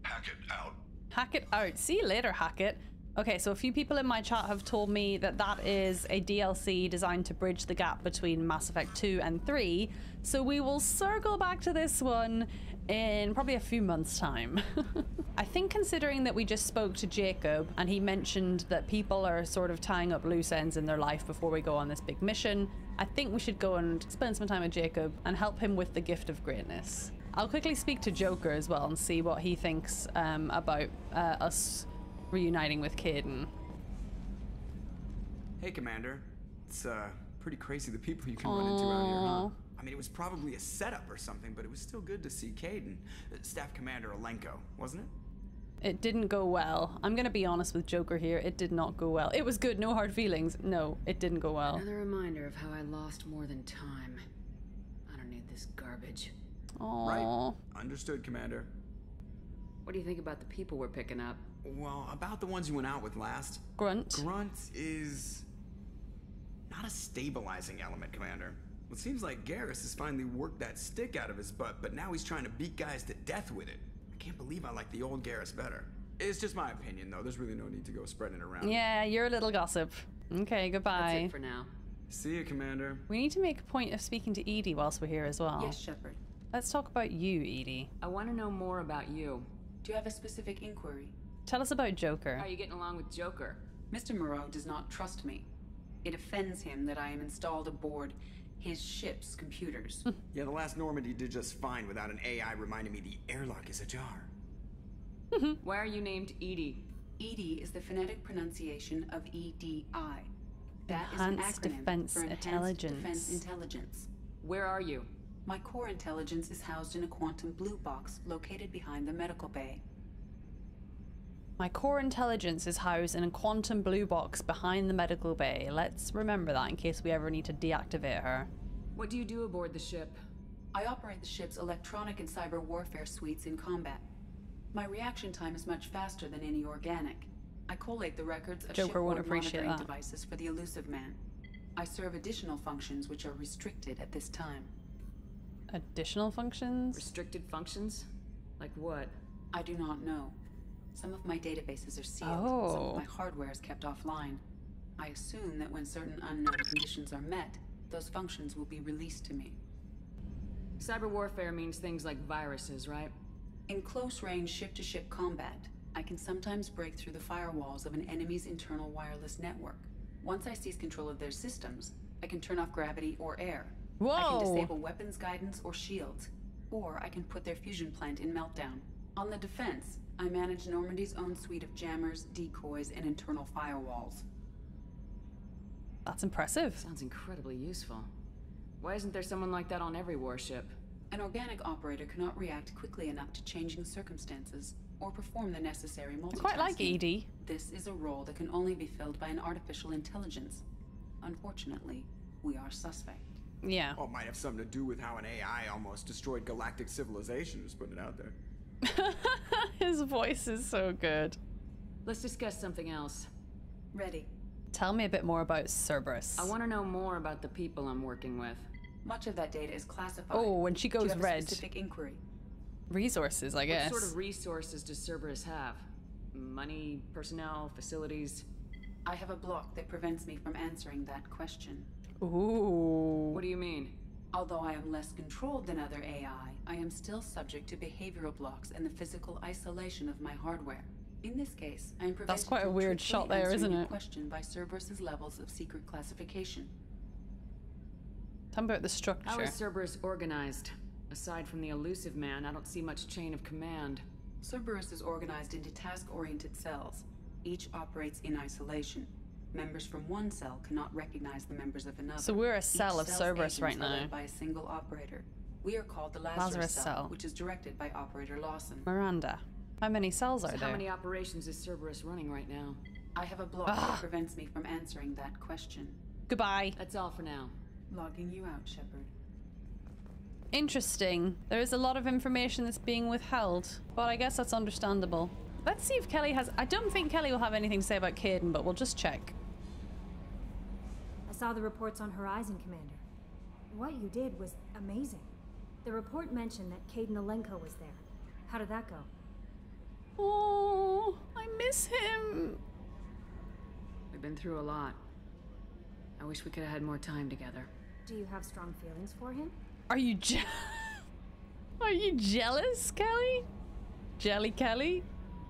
Hackett out. Hackett out. See you later, Hackett. Okay, so a few people in my chat have told me that that is a DLC designed to bridge the gap between Mass Effect 2 and 3. So we will circle back to this one in probably a few months' time. I think considering that we just spoke to Jacob and he mentioned that people are sort of tying up loose ends in their life before we go on this big mission, I think we should go and spend some time with Jacob and help him with the gift of greatness. I'll quickly speak to Joker as well and see what he thinks about us reuniting with Kaidan. Hey, Commander. It's pretty crazy the people you can run into out here, huh? I mean, it was probably a setup or something, but it was still good to see Kaidan. Staff Commander Alenko, wasn't it? It didn't go well. I'm gonna be honest with Joker here. It did not go well. It was good, no hard feelings. No, it didn't go well. Another reminder of how I lost more than time. I don't need this garbage. Aww. Right. Understood, Commander. What do you think about the people we're picking up? Well, about the ones you went out with last. Grunt. Grunt is not a stabilizing element, Commander. Well, it seems like Garrus has finally worked that stick out of his butt, but now he's trying to beat guys to death with it. I can't believe I like the old Garrus better. It's just my opinion, though. There's really no need to go spreading it around. Yeah, you're a little gossip. Okay, goodbye. That's it for now. See you, Commander. We need to make a point of speaking to Edie whilst we're here as well. Yes, Shepard. Let's talk about you, Edie. I want to know more about you. Do you have a specific inquiry? Tell us about Joker. How are you getting along with Joker? Mr. Moreau does not trust me. It offends him that I am installed aboard his ship's computers. Yeah, the last Normandy did just fine without an AI reminding me the airlock is ajar. Why are you named Edie? Edie is the phonetic pronunciation of EDI. That is an acronym for Enhanced Defense Intelligence. Where are you? My core intelligence is housed in a quantum blue box located behind the medical bay. My core intelligence is housed in a quantum blue box behind the medical bay. Let's remember that in case we ever need to deactivate her. What do you do aboard the ship? I operate the ship's electronic and cyber warfare suites in combat. My reaction time is much faster than any organic. I collate the records of shipboard monitoring devices for the Elusive Man. I serve additional functions which are restricted at this time. Additional functions? Restricted functions? Like what? I do not know. Some of my databases are sealed. Oh. Some of my hardware is kept offline. I assume that when certain unknown conditions are met, those functions will be released to me. Cyber warfare means things like viruses, right? In close-range ship-to-ship combat, I can sometimes break through the firewalls of an enemy's internal wireless network. Once I seize control of their systems, I can turn off gravity or air. Whoa. I can disable weapons guidance or shields, or I can put their fusion plant in meltdown. On the defense, I manage Normandy's own suite of jammers, decoys, and internal firewalls. That's impressive. Sounds incredibly useful. Why isn't there someone like that on every warship? An organic operator cannot react quickly enough to changing circumstances or perform the necessary multitasking. I quite like Edie. This is a role that can only be filled by an artificial intelligence. Unfortunately, we are suspect. Yeah. Oh, it might have something to do with how an AI almost destroyed galactic civilization, just putting it out there. His voice is so good. Let's discuss something else. Ready. Tell me a bit more about Cerberus. I want to know more about the people I'm working with. Much of that data is classified. Oh, when she goes red. Do you have a specific inquiry? Resources, I guess. What sort of resources does Cerberus have? Money, personnel, facilities? I have a block that prevents me from answering that question. Ooh. What do you mean? Although I am less controlled than other AI, I am still subject to behavioral blocks and the physical isolation of my hardware. In this case, I am prevented. That's quite a weird shot there, isn't it? Question by Cerberus's levels of secret classification. Tell me about the structure. How is Cerberus organized? Aside from the Elusive Man, I don't see much chain of command. Cerberus is organized into task-oriented cells. Each operates in isolation. Members from one cell cannot recognize the members of another. So we're a cell of Cerberus right now. By a single operator. We are called the Lazarus Cell, which is directed by Operator Lawson. Miranda, how many cells are there? How many operations is Cerberus running right now? I have a block that prevents me from answering that question. Goodbye. That's all for now. Logging you out, Shepard. Interesting. There is a lot of information that's being withheld, but I guess that's understandable. Let's see if Kelly has... I don't think Kelly will have anything to say about Kaidan, but we'll just check. I saw the reports on Horizon, Commander. What you did was amazing. The report mentioned that Kaidan Alenko was there. How did that go? Oh, I miss him. We've been through a lot. I wish we could have had more time together. Do you have strong feelings for him? Are you jealous, Kelly? Jelly Kelly?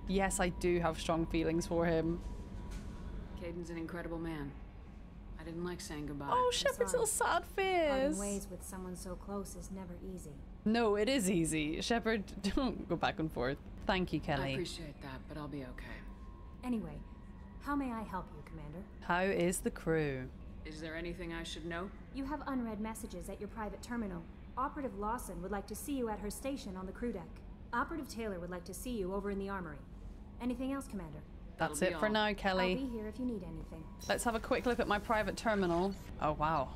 Yes, I do have strong feelings for him. Kaidan's an incredible man. I didn't like saying goodbye. Oh, Shepard's little sad face. Parting ways with someone so close is never easy. No, it is easy. Shepard, don't go back and forth. Thank you, Kelly. I appreciate that, but I'll be okay. Anyway, how may I help you, Commander? How is the crew? Is there anything I should know? You have unread messages at your private terminal. Operative Lawson would like to see you at her station on the crew deck. Operative Taylor would like to see you over in the armory. Anything else, Commander? That's it for now, Kelly. I'll be here if you need anything. Let's have a quick look at my private terminal. Oh, wow.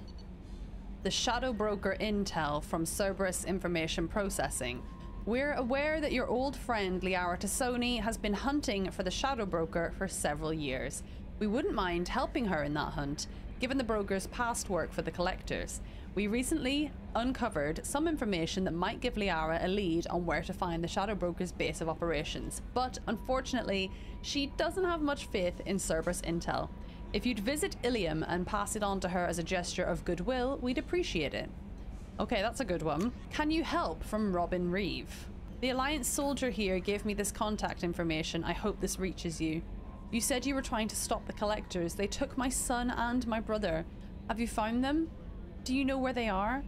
The Shadow Broker intel from Cerberus Information Processing. We're aware that your old friend Liara T'Soni has been hunting for the Shadow Broker for several years. We wouldn't mind helping her in that hunt. given the Broker's past work for the Collectors. We recently uncovered some information that might give Liara a lead on where to find the Shadow Broker's base of operations, but unfortunately, she doesn't have much faith in Cerberus intel. If you'd visit Ilium and pass it on to her as a gesture of goodwill, we'd appreciate it. Okay, that's a good one. Can you help? From Robin Reeve. The Alliance soldier here gave me this contact information. I hope this reaches you. You said you were trying to stop the Collectors. They took my son and my brother. Have you found them? Do you know where they are?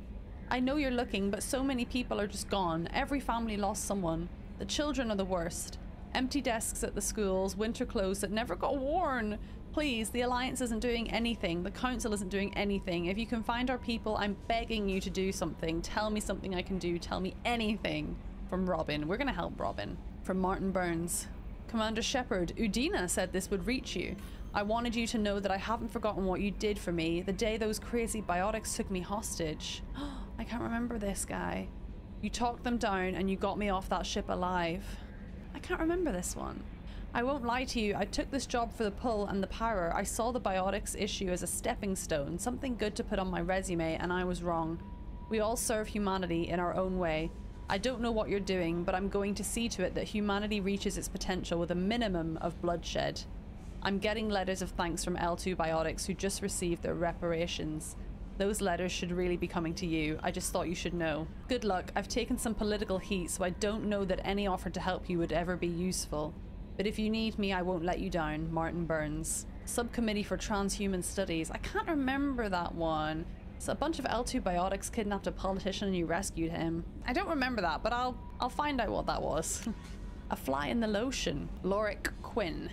I know you're looking, but so many people are just gone. Every family lost someone. The children are the worst. Empty desks at the schools, winter clothes that never got worn. Please, the Alliance isn't doing anything. The Council isn't doing anything. If you can find our people, I'm begging you to do something. Tell me something I can do. Tell me anything. From Robin. We're gonna help Robin. From Martin Burns. Commander Shepard, Udina said this would reach you. I wanted you to know that I haven't forgotten what you did for me the day those crazy biotics took me hostage. I can't remember this guy. You talked them down and you got me off that ship alive. I can't remember this one. I won't lie to you, I took this job for the pull and the power. I saw the biotics issue as a stepping stone, something good to put on my resume, and I was wrong. We all serve humanity in our own way. I don't know what you're doing, but I'm going to see to it that humanity reaches its potential with a minimum of bloodshed. I'm getting letters of thanks from L2 Biotics who just received their reparations. Those letters should really be coming to you. I just thought you should know. Good luck. I've taken some political heat, so I don't know that any offer to help you would ever be useful. But if you need me, I won't let you down. Martin Burns. Subcommittee for Transhuman Studies. I can't remember that one. So a bunch of L2 Biotics kidnapped a politician and you rescued him. I don't remember that, but I'll find out what that was. A fly in the lotion. Lorik Quinn.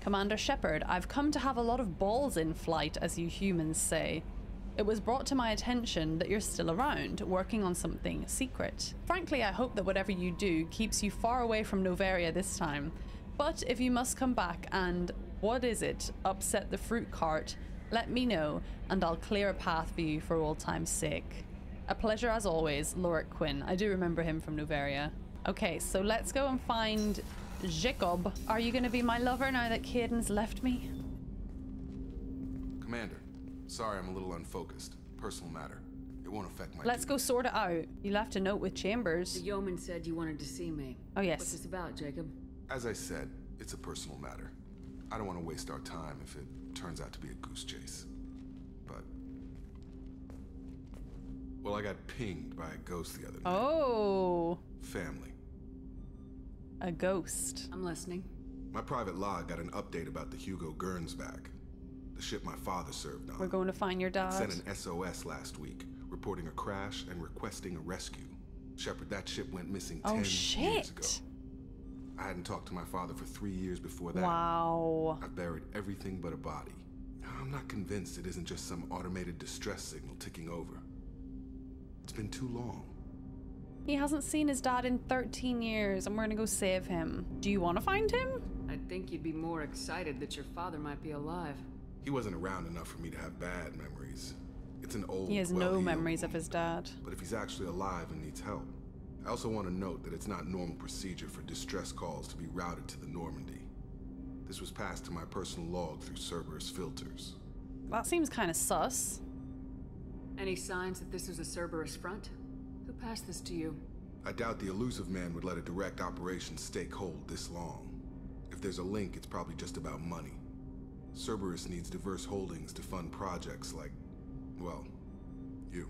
Commander Shepard, I've come to have a lot of balls in flight, as you humans say. It was brought to my attention that you're still around, working on something secret. Frankly, I hope that whatever you do keeps you far away from Novaria this time. But if you must come back and, what is it, upset the fruit cart, let me know, and I'll clear a path for you for old time's sake. A pleasure as always, Lorik Quinn. I do remember him from Novaria. Okay, so let's go and find Jacob. Are you going to be my lover now that Kaidan's left me? Commander, sorry I'm a little unfocused. Personal matter. It won't affect my... Let's go sort it out. You left a note with Chambers. The yeoman said you wanted to see me. Oh, yes. What's this about, Jacob? As I said, it's a personal matter. I don't want to waste our time if it turns out to be a goose chase. But... well, I got pinged by a ghost the other night. Oh! Family. A ghost. I'm listening. My private log got an update about the Hugo Gernsback, the ship my father served on. We're going to find your dad. Sent an SOS last week, reporting a crash and requesting a rescue. Shepard, that ship went missing 10 years ago. I hadn't talked to my father for 3 years before that. Wow. I buried everything but a body. I'm not convinced it isn't just some automated distress signal ticking over. It's been too long. He hasn't seen his dad in 13 years, and we're gonna go save him. Do you want to find him? I think you'd be more excited that your father might be alive. He wasn't around enough for me to have bad memories. It's an old... He has no memories of his dad. But if he's actually alive and needs help... I also want to note that it's not normal procedure for distress calls to be routed to the Normandy. This was passed to my personal log through Cerberus filters. That seems kind of sus. Any signs that this is a Cerberus front? Who passed this to you? I doubt the Elusive Man would let a direct operations stake hold this long. If there's a link, it's probably just about money. Cerberus needs diverse holdings to fund projects like, well, you.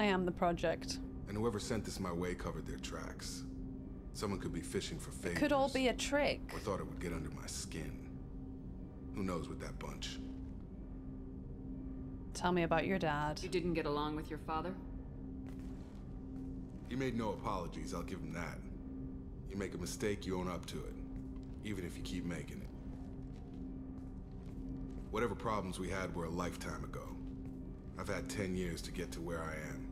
I am the project. And whoever sent this my way covered their tracks. Someone could be fishing for favors. It could all be a trick. Or thought it would get under my skin. Who knows with that bunch? Tell me about your dad. You didn't get along with your father? He made no apologies, I'll give him that. You make a mistake, you own up to it. Even if you keep making it. Whatever problems we had were a lifetime ago. I've had 10 years to get to where I am.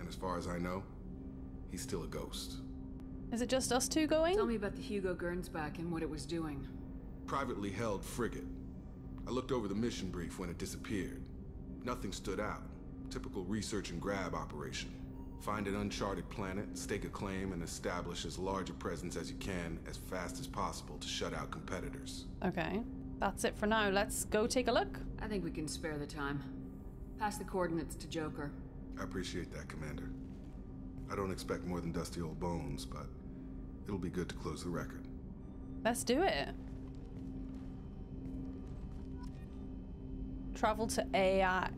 And as far as I know, he's still a ghost. Is it just us two going? Tell me about the Hugo Gernsback and what it was doing. Privately held frigate. I looked over the mission brief when it disappeared. Nothing stood out. Typical research and grab operation. Find an uncharted planet, stake a claim, and establish as large a presence as you can as fast as possible to shut out competitors. Okay. That's it for now. Let's go take a look. I think we can spare the time. Pass the coordinates to Joker. I appreciate that, Commander. I don't expect more than dusty old bones, but it'll be good to close the record. Let's do it. Travel to yeah.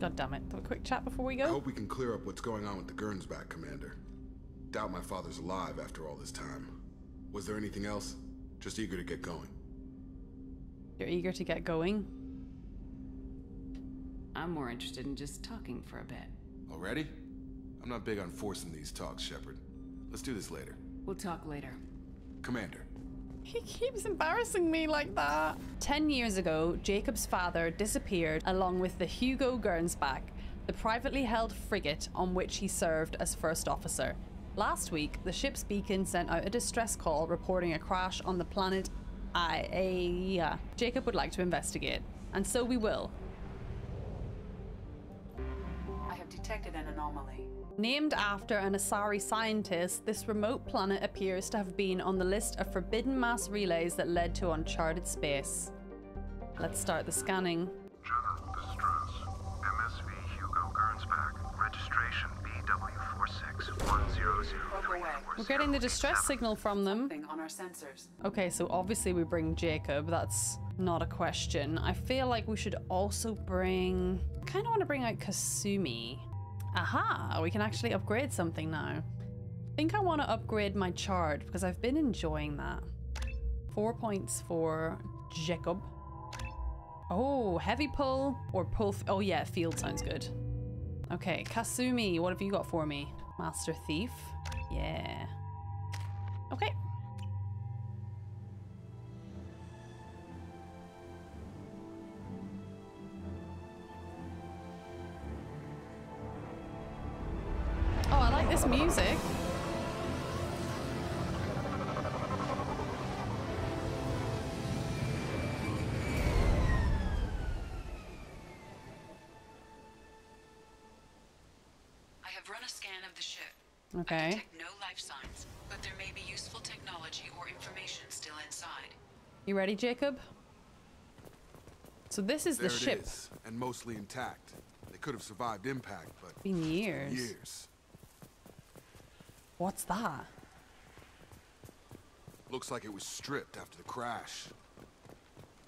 God damn it. Have a quick chat before we go. I hope we can clear up what's going on with the Gernsback, Commander. Doubt my father's alive after all this time. Was there anything else? Just eager to get going. You're eager to get going? I'm more interested in just talking for a bit. Already? I'm not big on forcing these talks, Shepard. Let's do this later. We'll talk later. Commander. He keeps embarrassing me like that. 10 years ago, Jacob's father disappeared along with the Hugo Gernsback, the privately held frigate on which he served as first officer. Last week, the ship's beacon sent out a distress call reporting a crash on the planet Ia. Jacob would like to investigate, and so we will. I have detected an anomaly. Named after an Asari scientist, this remote planet appears to have been on the list of forbidden mass relays that led to uncharted space. Let's start the scanning. General distress. MSV Hugo Gernsback. Registration BW46100347. We're getting the distress signal from them. On our sensors. Okay, so obviously we bring Jacob. That's not a question. I feel like we should also bring... I kind of want to bring out Kasumi. Aha, we can actually upgrade something now. I think I want to upgrade my chard because I've been enjoying that. 4 points for Jacob. Oh, heavy pull or pull. Oh yeah, field sounds good. Okay, Kasumi, what have you got for me? Master Thief. Yeah. Okay. Oh, I like this music. Okay. I detect no life signs, but there may be useful technology or information still inside. You ready, Jacob? So this is the ship. There it is, and mostly intact. They could have survived impact, but it's been years. What's that? Looks like it was stripped after the crash.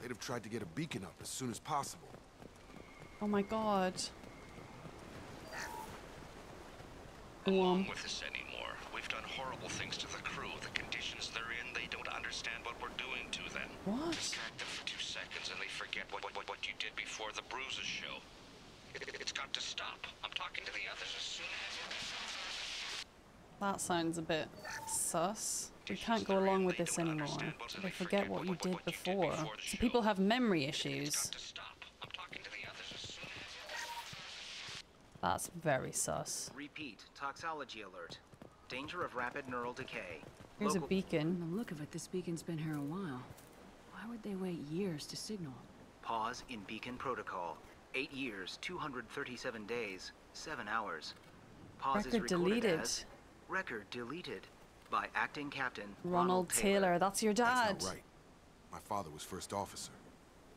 They'd have tried to get a beacon up as soon as possible. Oh my God. Along with this anymore. We've done horrible things to the crew. The conditions they're in, they don't understand what we're doing to them. What? Distract them for 2 seconds and they forget what you did before the bruises show. It's got to stop. I'm talking to the others as soon as... That sounds a bit sus. We can't go along with this anymore. They forget what you did before. So people have memory issues. That's very sus. Repeat, toxology alert. Danger of rapid neural decay. Here's a beacon. From the look of it, this beacon's been here a while. Why would they wait years to signal? Pause in beacon protocol. 8 years, 237 days, 7 hours. Pause record is deleted. As record deleted by acting captain Ronald Taylor. That's your dad. That's not right. My father was first officer.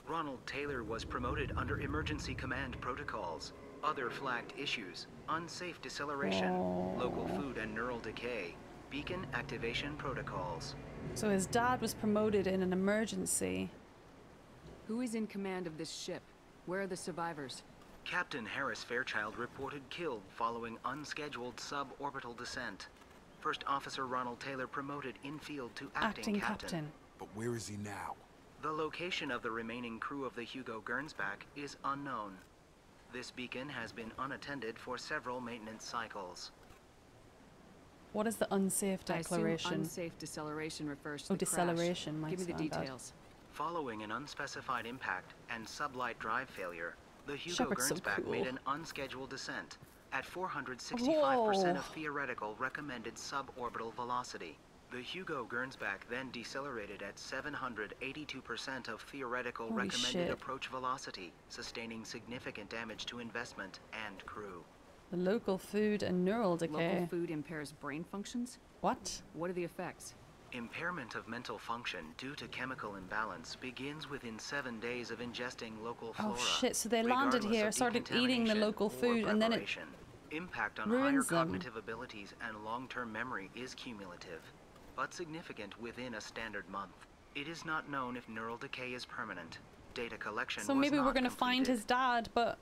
Ronald Taylor was promoted under emergency command protocols. Other flagged issues, unsafe deceleration, local food and neural decay, beacon activation protocols. So his dad was promoted in an emergency. Who is in command of this ship? Where are the survivors? Captain Harris Fairchild reported killed following unscheduled suborbital descent. First Officer Ronald Taylor promoted in field to acting captain. But where is he now? The location of the remaining crew of the Hugo Gernsback is unknown. This beacon has been unattended for several maintenance cycles. What is the unsafe declaration? I assume unsafe deceleration refers to the deceleration. Crash. Give me the details. Following an unspecified impact and sublight drive failure, the Hugo Gernsback made an unscheduled descent at 465% of theoretical recommended suborbital velocity. The Hugo Gernsback then decelerated at 782% of theoretical recommended approach velocity, sustaining significant damage to investment and crew. The local food and neural decay. Local food impairs brain functions? What? What are the effects? Impairment of mental function due to chemical imbalance begins within 7 days of ingesting local flora. Oh shit, so they landed here, started eating the local food, and then it impact on higher cognitive abilities and long-term memory is cumulative, but significant within a standard month. It is not known if neural decay is permanent. Data collection was not completed. So maybe we're going to find his dad, but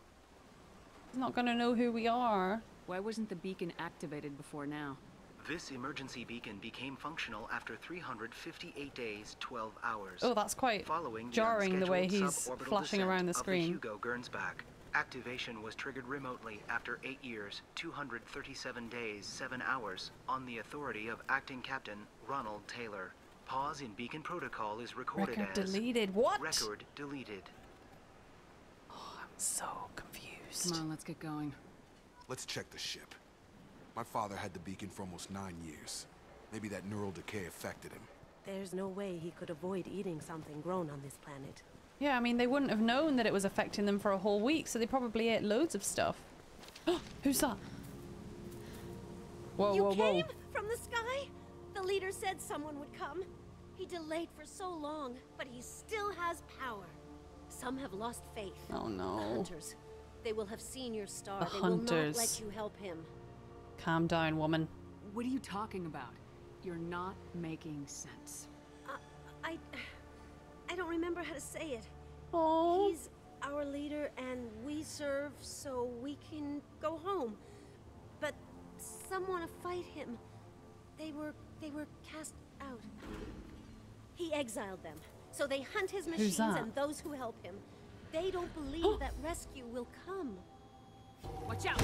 he's not going to know who we are. Why wasn't the beacon activated before now? This emergency beacon became functional after 358 days, 12 hours. Oh, that's quite jarring the way he's flashing around the screen. Hugo Gernsback. Activation was triggered remotely after 8 years, 237 days, 7 hours, on the authority of Acting Captain Ronald Taylor. Pause in beacon protocol is recorded as... Record deleted. What? Record deleted. Oh, I'm so confused. Come on, let's get going. Let's check the ship. My father had the beacon for almost 9 years. Maybe that neural decay affected him. There's no way he could avoid eating something grown on this planet. Yeah, I mean, they wouldn't have known that it was affecting them for a whole week, so they probably ate loads of stuff. Oh, who's that? Whoa, whoa, whoa. You came from the sky? The leader said someone would come. He delayed for so long, but he still has power. Some have lost faith. Oh, no. The hunters. They will have seen your star. The hunters. They will not let you help him. Calm down, woman. What are you talking about? You're not making sense. I don't remember how to say it. Oh. He's our leader and we serve so we can go home. But some want to fight him. They were cast out. He exiled them. So they hunt his machines and those who help him. They don't believe that rescue will come. Watch out!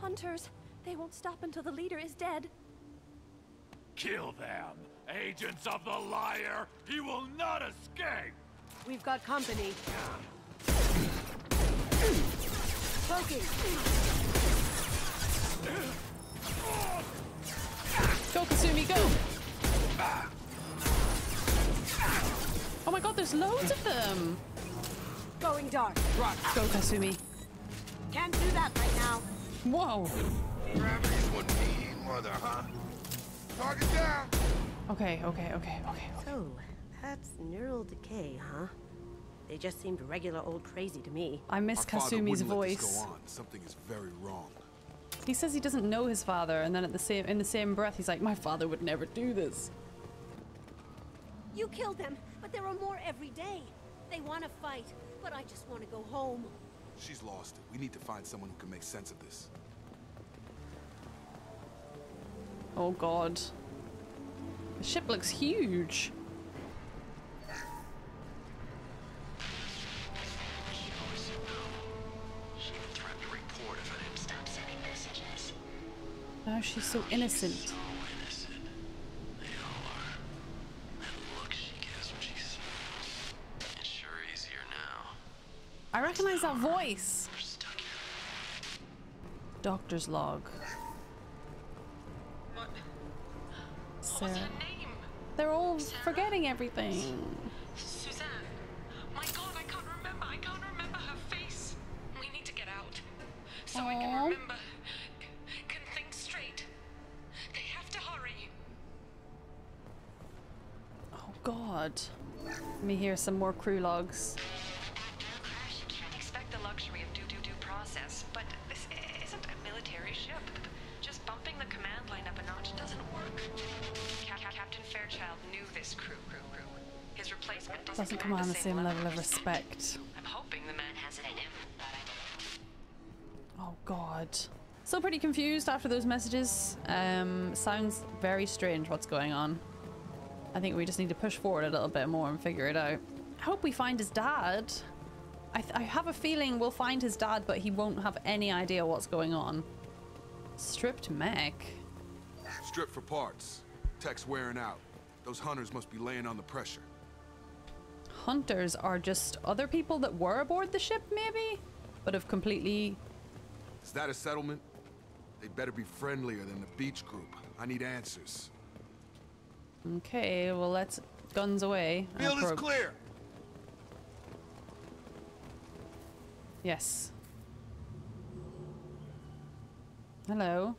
Hunters, they won't stop until the leader is dead. Kill them, agents of the liar! He will not escape! We've got company. Poking! Go, Kasumi, go! Oh my god, there's loads of them! Going dark. Rock. Go, Kasumi. Can't do that right now. Whoa! Gravity's what we need, mother, huh? Target down! Okay. So, that's neural decay, huh? They just seemed regular old crazy to me. I miss Kasumi's voice. Go on. Something is very wrong. He says he doesn't know his father, and then at the same breath, he's like, my father would never do this. You killed them, but there are more every day. They want to fight, but I just want to go home. She's lost. We need to find someone who can make sense of this. Oh god. The ship looks huge. Oh, she's so innocent. I recognize that voice. Doctor's log. What? Sarah. What's her name? They're all Sarah? Forgetting everything. Suzanne. My god, I can't remember. I can't remember her face. We need to get out. So I can remember. Can think straight. They have to hurry. Oh god. Let me hear some more crew logs. Doesn't come on the same level of respect. I'm hoping the man has it in him, but I don't. Oh god. Still pretty confused after those messages. Sounds very strange what's going on. I think we just need to push forward a little bit more and figure it out. I hope we find his dad. I have a feeling we'll find his dad, but he won't have any idea what's going on. Stripped mech. Stripped for parts. Tech's wearing out. Those hunters must be laying on the pressure. Hunters are just other people that were aboard the ship, maybe, but have completely... Is that a settlement? They better be friendlier than the beach group. I need answers. Okay, well, let's guns away. Field is clear. Yes. Hello.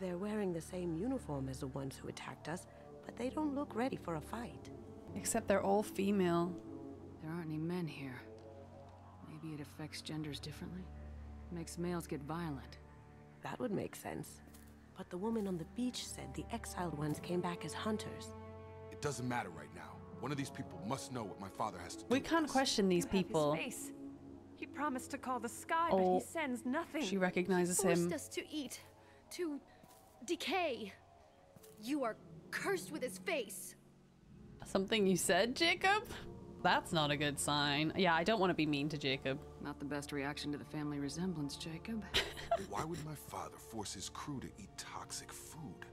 They're wearing the same uniform as the ones who attacked us, but they don't look ready for a fight. Except they're all female. There aren't any men here. Maybe it affects genders differently. It makes males get violent. That would make sense. But the woman on the beach said the exiled ones came back as hunters. It doesn't matter right now. One of these people must know what my father has to do. We can't question these people. He promised to call the sky, but he sends nothing. She recognizes him. He forced us to eat, to decay. You are cursed with his face. Something you said, Jacob? That's not a good sign. Yeah, I don't want to be mean to Jacob. Not the best reaction to the family resemblance, Jacob. Why would my father force his crew to eat toxic food?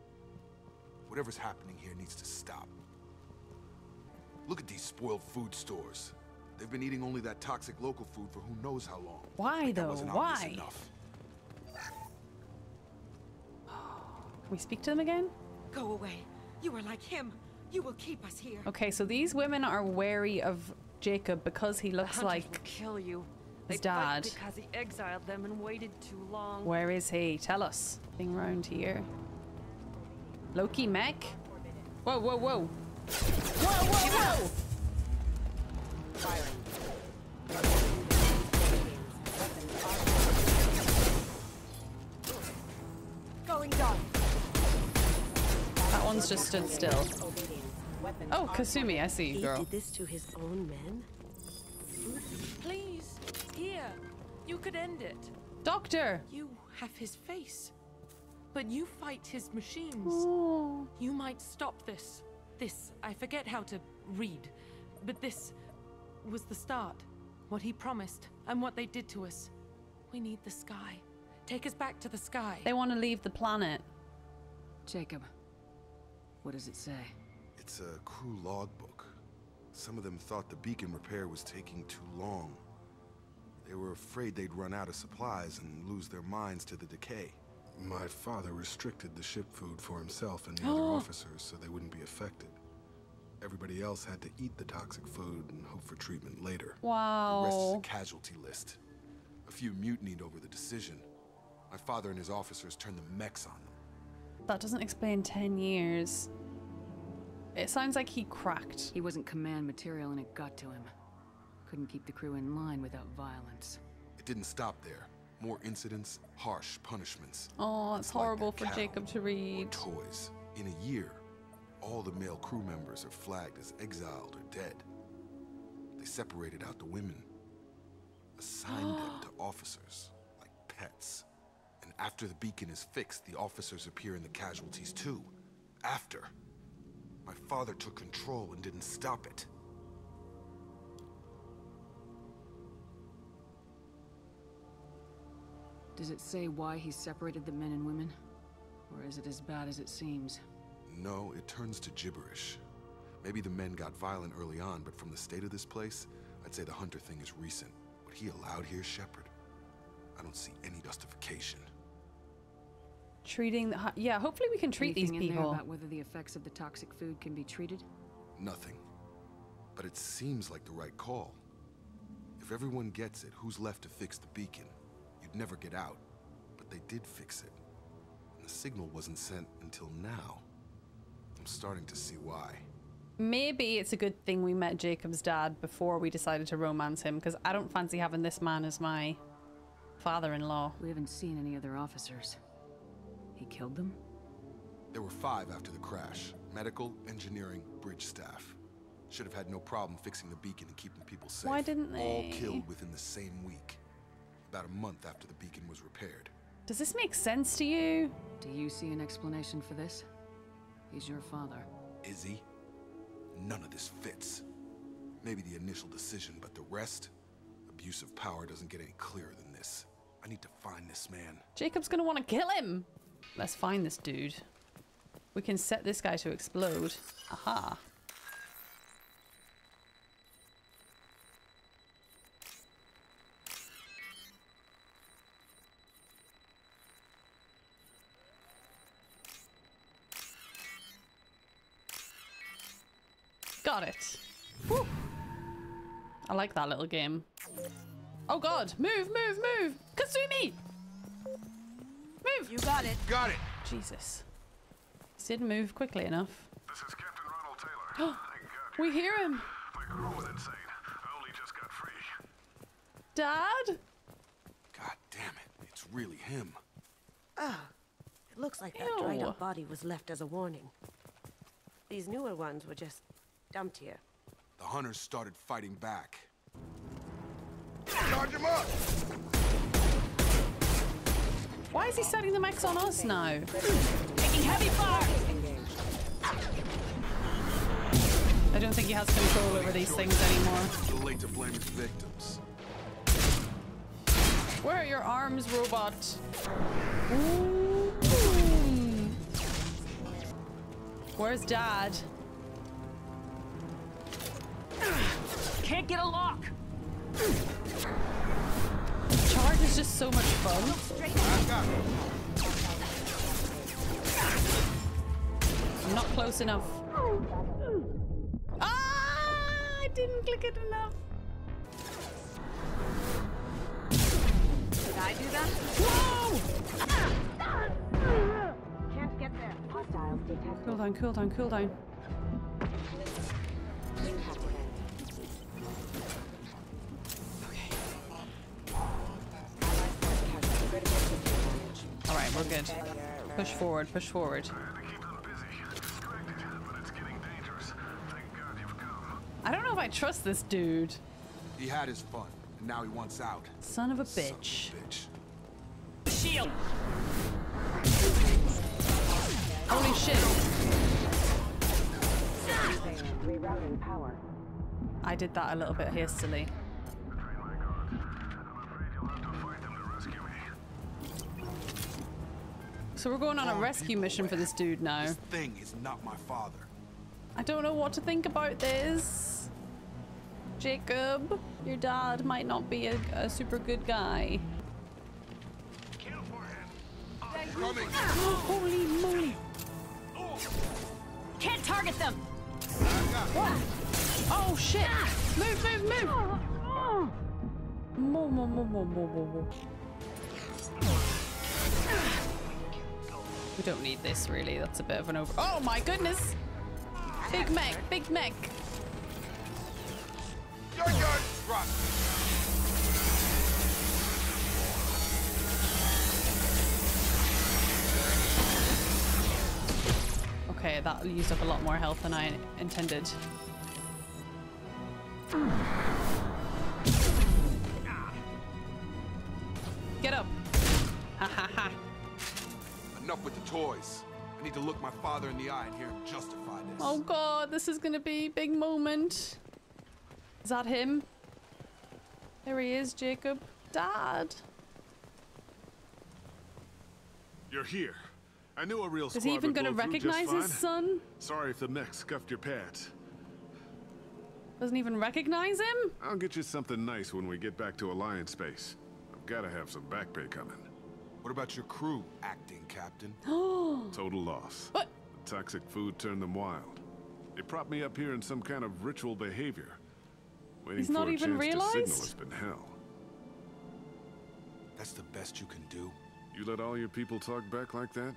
Whatever's happening here needs to stop. Look at these spoiled food stores. They've been eating only that toxic local food for who knows how long. Why though? Why? Can we speak to them again? Go away. You are like him. You will keep us here. Okay, so these women are wary of Jacob because he looks like kill you. His dad. Because he exiled them and waited too long. Where is he? Tell us. Thing round here. Loki mech. Whoa, whoa, whoa. Whoa, whoa, whoa! Going down. That one's just stood still. Oh, Kasumi, I see you, girl. He did this to his own men? Please, here. You could end it. Doctor! You have his face, but you fight his machines. Ooh. You might stop this. This, I forget how to read, but this was the start. What he promised and what they did to us. We need the sky. Take us back to the sky. They want to leave the planet. Jacob, what does it say? It's a crew logbook. Some of them thought the beacon repair was taking too long. They were afraid they'd run out of supplies and lose their minds to the decay. My father restricted the ship food for himself and the other officers so they wouldn't be affected. Everybody else had to eat the toxic food and hope for treatment later. Wow. The rest is a casualty list. A few mutinied over the decision. My father and his officers turned the mechs on them. That doesn't explain 10 years. It sounds like he cracked. He wasn't command material and it got to him. Couldn't keep the crew in line without violence. It didn't stop there. More incidents, harsh punishments. Oh, it's horrible for Jacob to read. Toys. In a year, all the male crew members are flagged as exiled or dead. They separated out the women, assigned them to officers like pets. And after the beacon is fixed, the officers appear in the casualties too. After. My father took control and didn't stop it. Does it say why he separated the men and women? Or is it as bad as it seems? No, it turns to gibberish. Maybe the men got violent early on, but from the state of this place, I'd say the hunter thing is recent. What he allowed here, Shepard, I don't see any justification. Treating the... Yeah, hopefully we can treat these people. Anything in there about whether the effects of the toxic food can be treated? Nothing. But it seems like the right call. If everyone gets it, who's left to fix the beacon? You'd never get out. But they did fix it. And the signal wasn't sent until now. I'm starting to see why. Maybe it's a good thing we met Jacob's dad before we decided to romance him, because I don't fancy having this man as my father-in-law. We haven't seen any other officers. He killed them? There were 5 after the crash. Medical, engineering, bridge staff. Should have had no problem fixing the beacon and keeping people safe. Why didn't they? All killed within the same week. About a month after the beacon was repaired. Does this make sense to you? Do you see an explanation for this? He's your father. Is he? None of this fits. Maybe the initial decision, but the rest? Abuse of power doesn't get any clearer than this. I need to find this man. Jacob's gonna want to kill him. Let's find this dude. We can set this guy to explode. Aha. Got it. Woo. I like that little game. Oh god, move, move, move! Kasumi! Move! You got it. Got it. Jesus. This didn't move quickly enough. This is Captain Ronald Taylor. Thank God. We hear him. My crew was insane. I only just got free. Dad? God damn it. It's really him. Ah. It looks like that dried up body was left as a warning. These newer ones were just dumped here. The hunters started fighting back. Charge him up! Why is he starting the max on us now? Taking heavy fire! I don't think he has control over these things anymore. Late to blame his victims. Where are your arms, robot? Ooh. Where's Dad? Can't get a lock! Charge is just so much fun. I'm not close enough. Ah! I didn't click it enough. Did I do that? Whoa! Can't get there. Hostiles detected. Cool down, cool down, cool down. Alright, we're good. Push forward, push forward. I don't know if I trust this dude. He had his fun, and now he wants out. Son of a bitch. Shield! Holy shit. I did that a little bit hastily. So we're going on a rescue mission for this dude now. This thing is not my father. I don't know what to think about this. Jacob, your dad might not be a super good guy. Holy moly. Can't target them. Oh shit. Move, move, move. We don't need this really, that's a bit of an over- Oh my goodness! Big mech, big mech! Okay, that used up a lot more health than I intended. Get up! Ha ha ha! Enough with the toys. I need to look my father in the eye and hear him justify this. Oh god, this is gonna be a big moment. Is that him? There he is, Jacob. Dad. You're here. I knew a real squad. Is he even gonna recognize his son? Sorry if the mech scuffed your pants. Doesn't even recognize him? I'll get you something nice when we get back to Alliance base. I've gotta have some back pay coming. What about your crew, acting captain? Total loss. What? The toxic food turned them wild. They propped me up here in some kind of ritual behavior. Waiting He's for not a even chance realized? To signal has been hell. That's the best you can do? You let all your people talk back like that?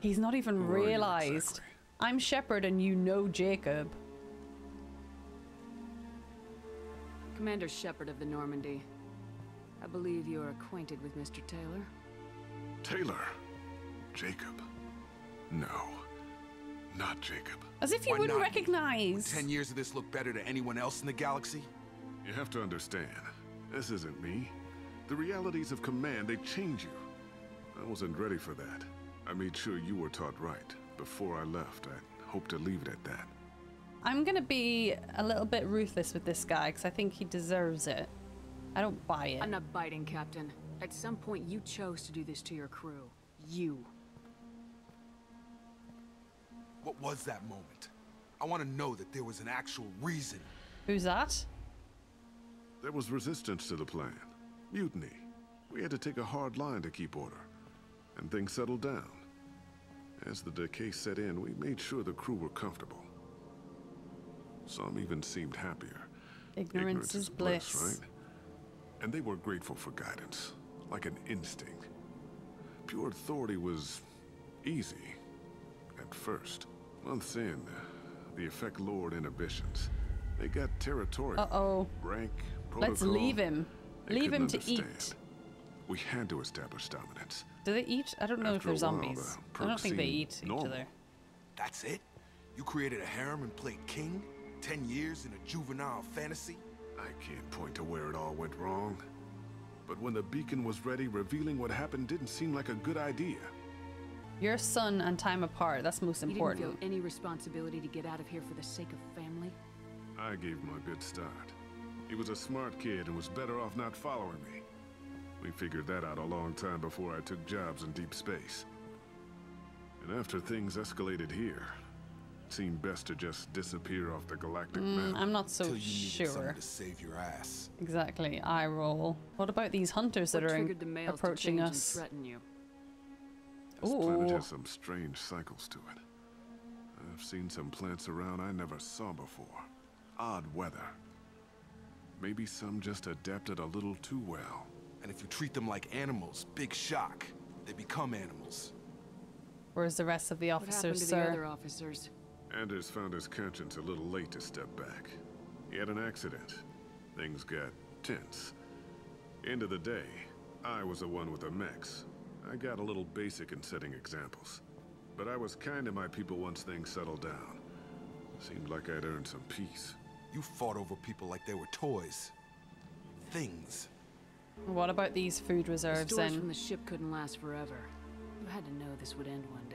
He's not even Who realized. Exactly? I'm Shepard and you know Jacob. Commander Shepard of the Normandy. I believe you're acquainted with Mr. Taylor. Taylor? Jacob? No. Not Jacob. As if you Why wouldn't not? Recognize. Would 10 years of this look better to anyone else in the galaxy? You have to understand. This isn't me. The realities of command, they change you. I wasn't ready for that. I made sure you were taught right. Before I left, I hoped to leave it at that. I'm gonna be a little bit ruthless with this guy, because I think he deserves it. I don't buy it. I'm not biting, Captain. At some point, you chose to do this to your crew. You. What was that moment? I want to know that there was an actual reason. Who's that? There was resistance to the plan. Mutiny. We had to take a hard line to keep order. And things settled down. As the decay set in, we made sure the crew were comfortable. Some even seemed happier. Ignorance is bliss, right? And they were grateful for guidance, like an instinct. Pure authority was Easy. At first. Months in, the effect lowered inhibitions. They got territorial. Uh-oh. Rank, protocol. Let's leave him. Leave him to eat. We had to establish dominance. Do they eat? I don't know if they're zombies. I don't think they eat each other. That's it? You created a harem and played king? 10 years in a juvenile fantasy? I can't point to where it all went wrong. But when the beacon was ready, revealing what happened didn't seem like a good idea. Your son and time apart, that's most important. You didn't feel any responsibility to get out of here for the sake of family? I gave him a good start. He was a smart kid and was better off not following me. We figured that out a long time before I took jobs in deep space. And after things escalated here, it seemed best to just disappear off the galactic map. I'm not so sure. To save your ass. Exactly, eye roll. What about these hunters that are approaching us? Threaten you? This planet has some strange cycles to it. I've seen some plants around I never saw before. Odd weather. Maybe some just adapted a little too well. And if you treat them like animals, big shock. They become animals. Where's the rest of the officers, sir? What happened to the other officers? Anders found his conscience a little late to step back. He had an accident. Things got tense. End of the day, I was the one with the mechs. I got a little basic in setting examples. But I was kind to my people once things settled down. Seemed like I'd earned some peace. You fought over people like they were toys. Things. What about these food reserves then? The stores from the ship couldn't last forever. You had to know this would end one day.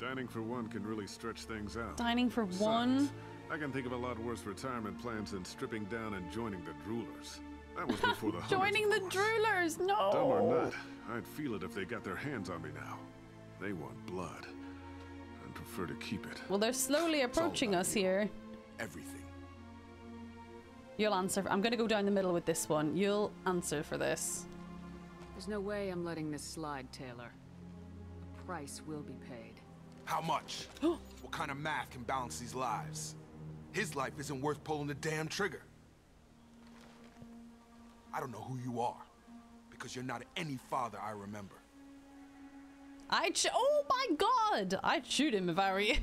Dining for one can really stretch things out. Dining for one? I can think of a lot worse retirement plans than stripping down and joining the droolers. That was before the joining the droolers, no! Dumb or not, I'd feel it if they got their hands on me now. They want blood. I'd prefer to keep it. Well, they're slowly approaching us here. Everything. You'll answer. I'm gonna go down the middle with this one. You'll answer for this. There's no way I'm letting this slide, Taylor. The price will be paid. How much? What kind of math can balance these lives? His life isn't worth pulling the damn trigger. I don't know who you are, because you're not any father I remember. Oh my God! I'd shoot him if I were you.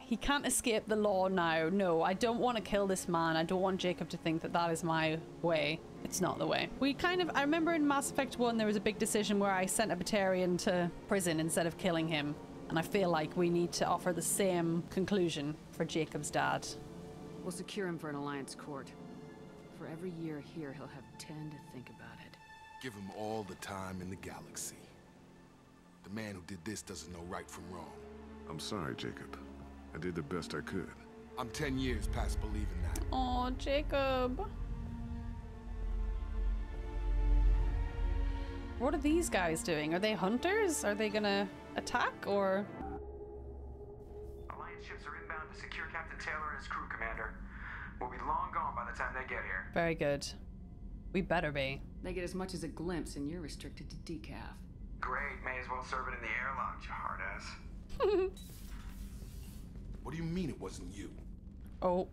He can't escape the law now. No, I don't want to kill this man. I don't want Jacob to think that that is my way. It's not the way. We kind of... I remember in Mass Effect 1, there was a big decision where I sent a Batarian to prison instead of killing him. And I feel like we need to offer the same conclusion for Jacob's dad. We'll secure him for an alliance court. For every year here, he'll have 10 to think about it. Give him all the time in the galaxy. The man who did this doesn't know right from wrong. I'm sorry, Jacob. I did the best I could. I'm 10 years past believing that. Oh, Jacob. What are these guys doing? Are they hunters? Are they gonna attack or? Alliance ships are inbound to secure Captain Taylor and his crew, Commander. We'll be long gone by the time they get here. Very good. We better be. They get as much as a glimpse and you're restricted to decaf. Great, may as well serve it in the airlock, you hard ass. What do you mean it wasn't you? Oh.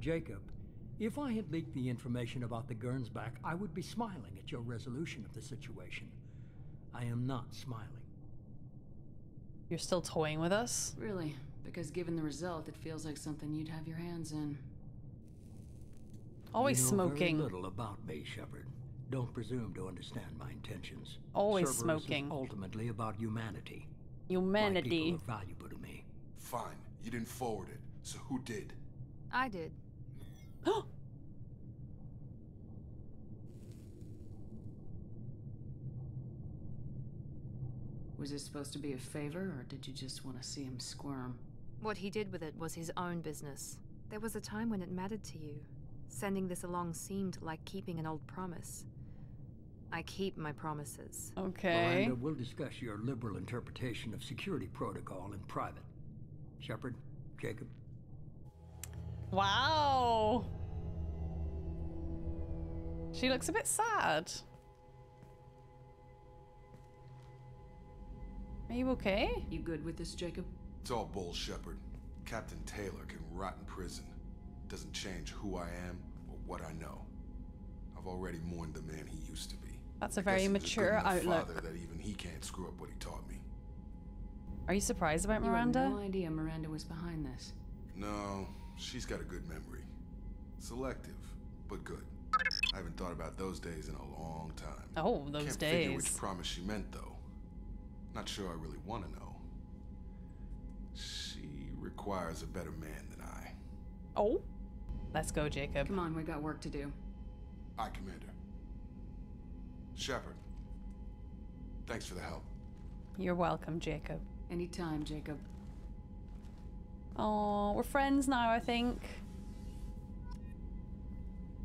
Jacob, if I had leaked the information about the Gernsback, I would be smiling at your resolution of the situation. I am not smiling. You're still toying with us? Really, because given the result, it feels like something you'd have your hands in. Always smoking. Very little about me, Shepard. Don't presume to understand my intentions. Always smoking. Is ultimately about humanity. Humanity. My people are valuable to me. Fine, you didn't forward it, so who did? I did. Was this supposed to be a favor, or did you just want to see him squirm? What he did with it was his own business. There was a time when it mattered to you. Sending this along seemed like keeping an old promise. I keep my promises. Okay. Miranda, we'll discuss your liberal interpretation of security protocol in private. Shepard, Jacob. Wow. She looks a bit sad. Are you okay? You good with this, Jacob? It's all bull, Shepard. Captain Taylor can rot in prison. Doesn't change who I am or what I know. I've already mourned the man he used to be. That's a very mature outlook. That even he can't screw up what he taught me. Are you surprised about Miranda? I had no idea Miranda was behind this. No, she's got a good memory. Selective, but good. I haven't thought about those days in a long time. Oh, those days. Can't figure which promise she meant, though. Not sure I really want to know. She requires a better man than I. Oh? Let's go, Jacob. Come on, we got work to do. Aye, Commander. Shepard, thanks for the help. You're welcome, Jacob. Anytime, Jacob. Oh, we're friends now, I think.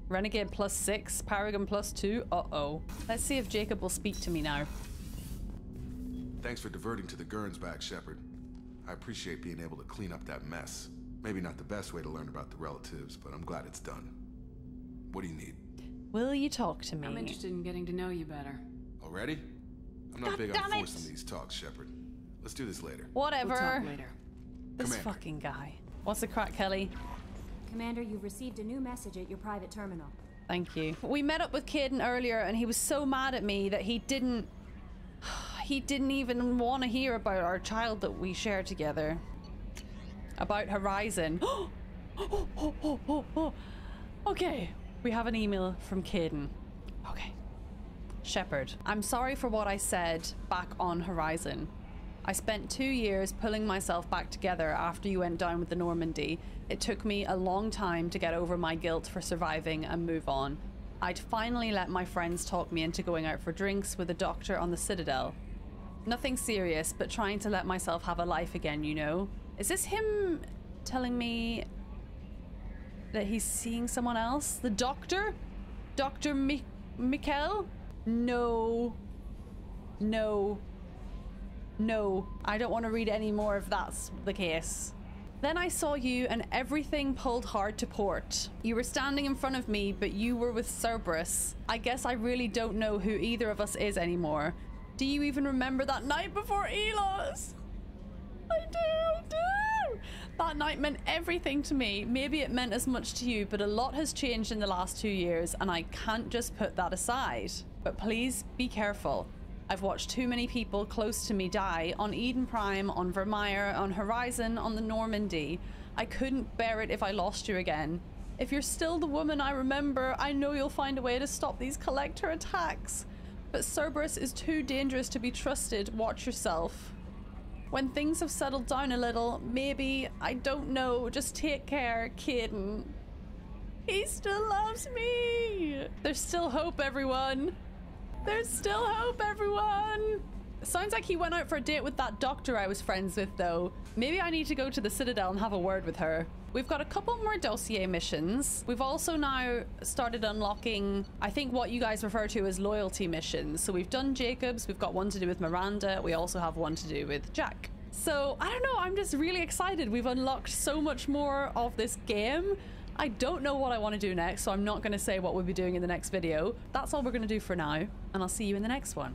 Renegade +6, Paragon +2. Uh-oh. Let's see if Jacob will speak to me now. Thanks for diverting to the Gernsback, Shepard. I appreciate being able to clean up that mess. Maybe not the best way to learn about the relatives, but I'm glad it's done. What do you need? Will you talk to me? I'm interested in getting to know you better. Already? I'm not big on forcing these talks, Shepard. Let's do this later. Whatever. We'll talk later. This Commander. Fucking guy. What's the crack, Kelly? Commander, you've received a new message at your private terminal. Thank you. We met up with Kaidan earlier, and he was so mad at me that he didn't even want to hear about our child that we share together. About Horizon. Okay, we have an email from Kaidan. Okay. Shepard, I'm sorry for what I said back on Horizon. I spent 2 years pulling myself back together after you went down with the Normandy. It took me a long time to get over my guilt for surviving and move on. I'd finally let my friends talk me into going out for drinks with a doctor on the Citadel. Nothing serious, but trying to let myself have a life again, you know? Is this him telling me that he's seeing someone else? The doctor? Dr. Mikkel? No. No. No, I don't want to read any more if that's the case. Then I saw you and everything pulled hard to port. You were standing in front of me, but you were with Cerberus. I guess I really don't know who either of us is anymore. Do you even remember that night before Elos? I do. That night meant everything to me. Maybe it meant as much to you, but a lot has changed in the last 2 years and I can't just put that aside. But please be careful. I've watched too many people close to me die on Eden Prime, on Vermeer, on Horizon, on the Normandy. I couldn't bear it if I lost you again. If you're still the woman I remember, I know you'll find a way to stop these Collector attacks. But Cerberus is too dangerous to be trusted. Watch yourself. When things have settled down a little, maybe, I don't know, just take care, Kaidan. He still loves me. There's still hope, everyone. There's still hope, everyone! Sounds like he went out for a date with that doctor I was friends with, though. Maybe I need to go to the Citadel and have a word with her. We've got a couple more dossier missions. We've also now started unlocking, I think, what you guys refer to as loyalty missions. So we've done Jacob's, we've got one to do with Miranda, we also have one to do with Jack. So, I don't know, I'm just really excited. We've unlocked so much more of this game. I don't know what I want to do next, so I'm not going to say what we'll be doing in the next video. That's all we're going to do for now, and I'll see you in the next one.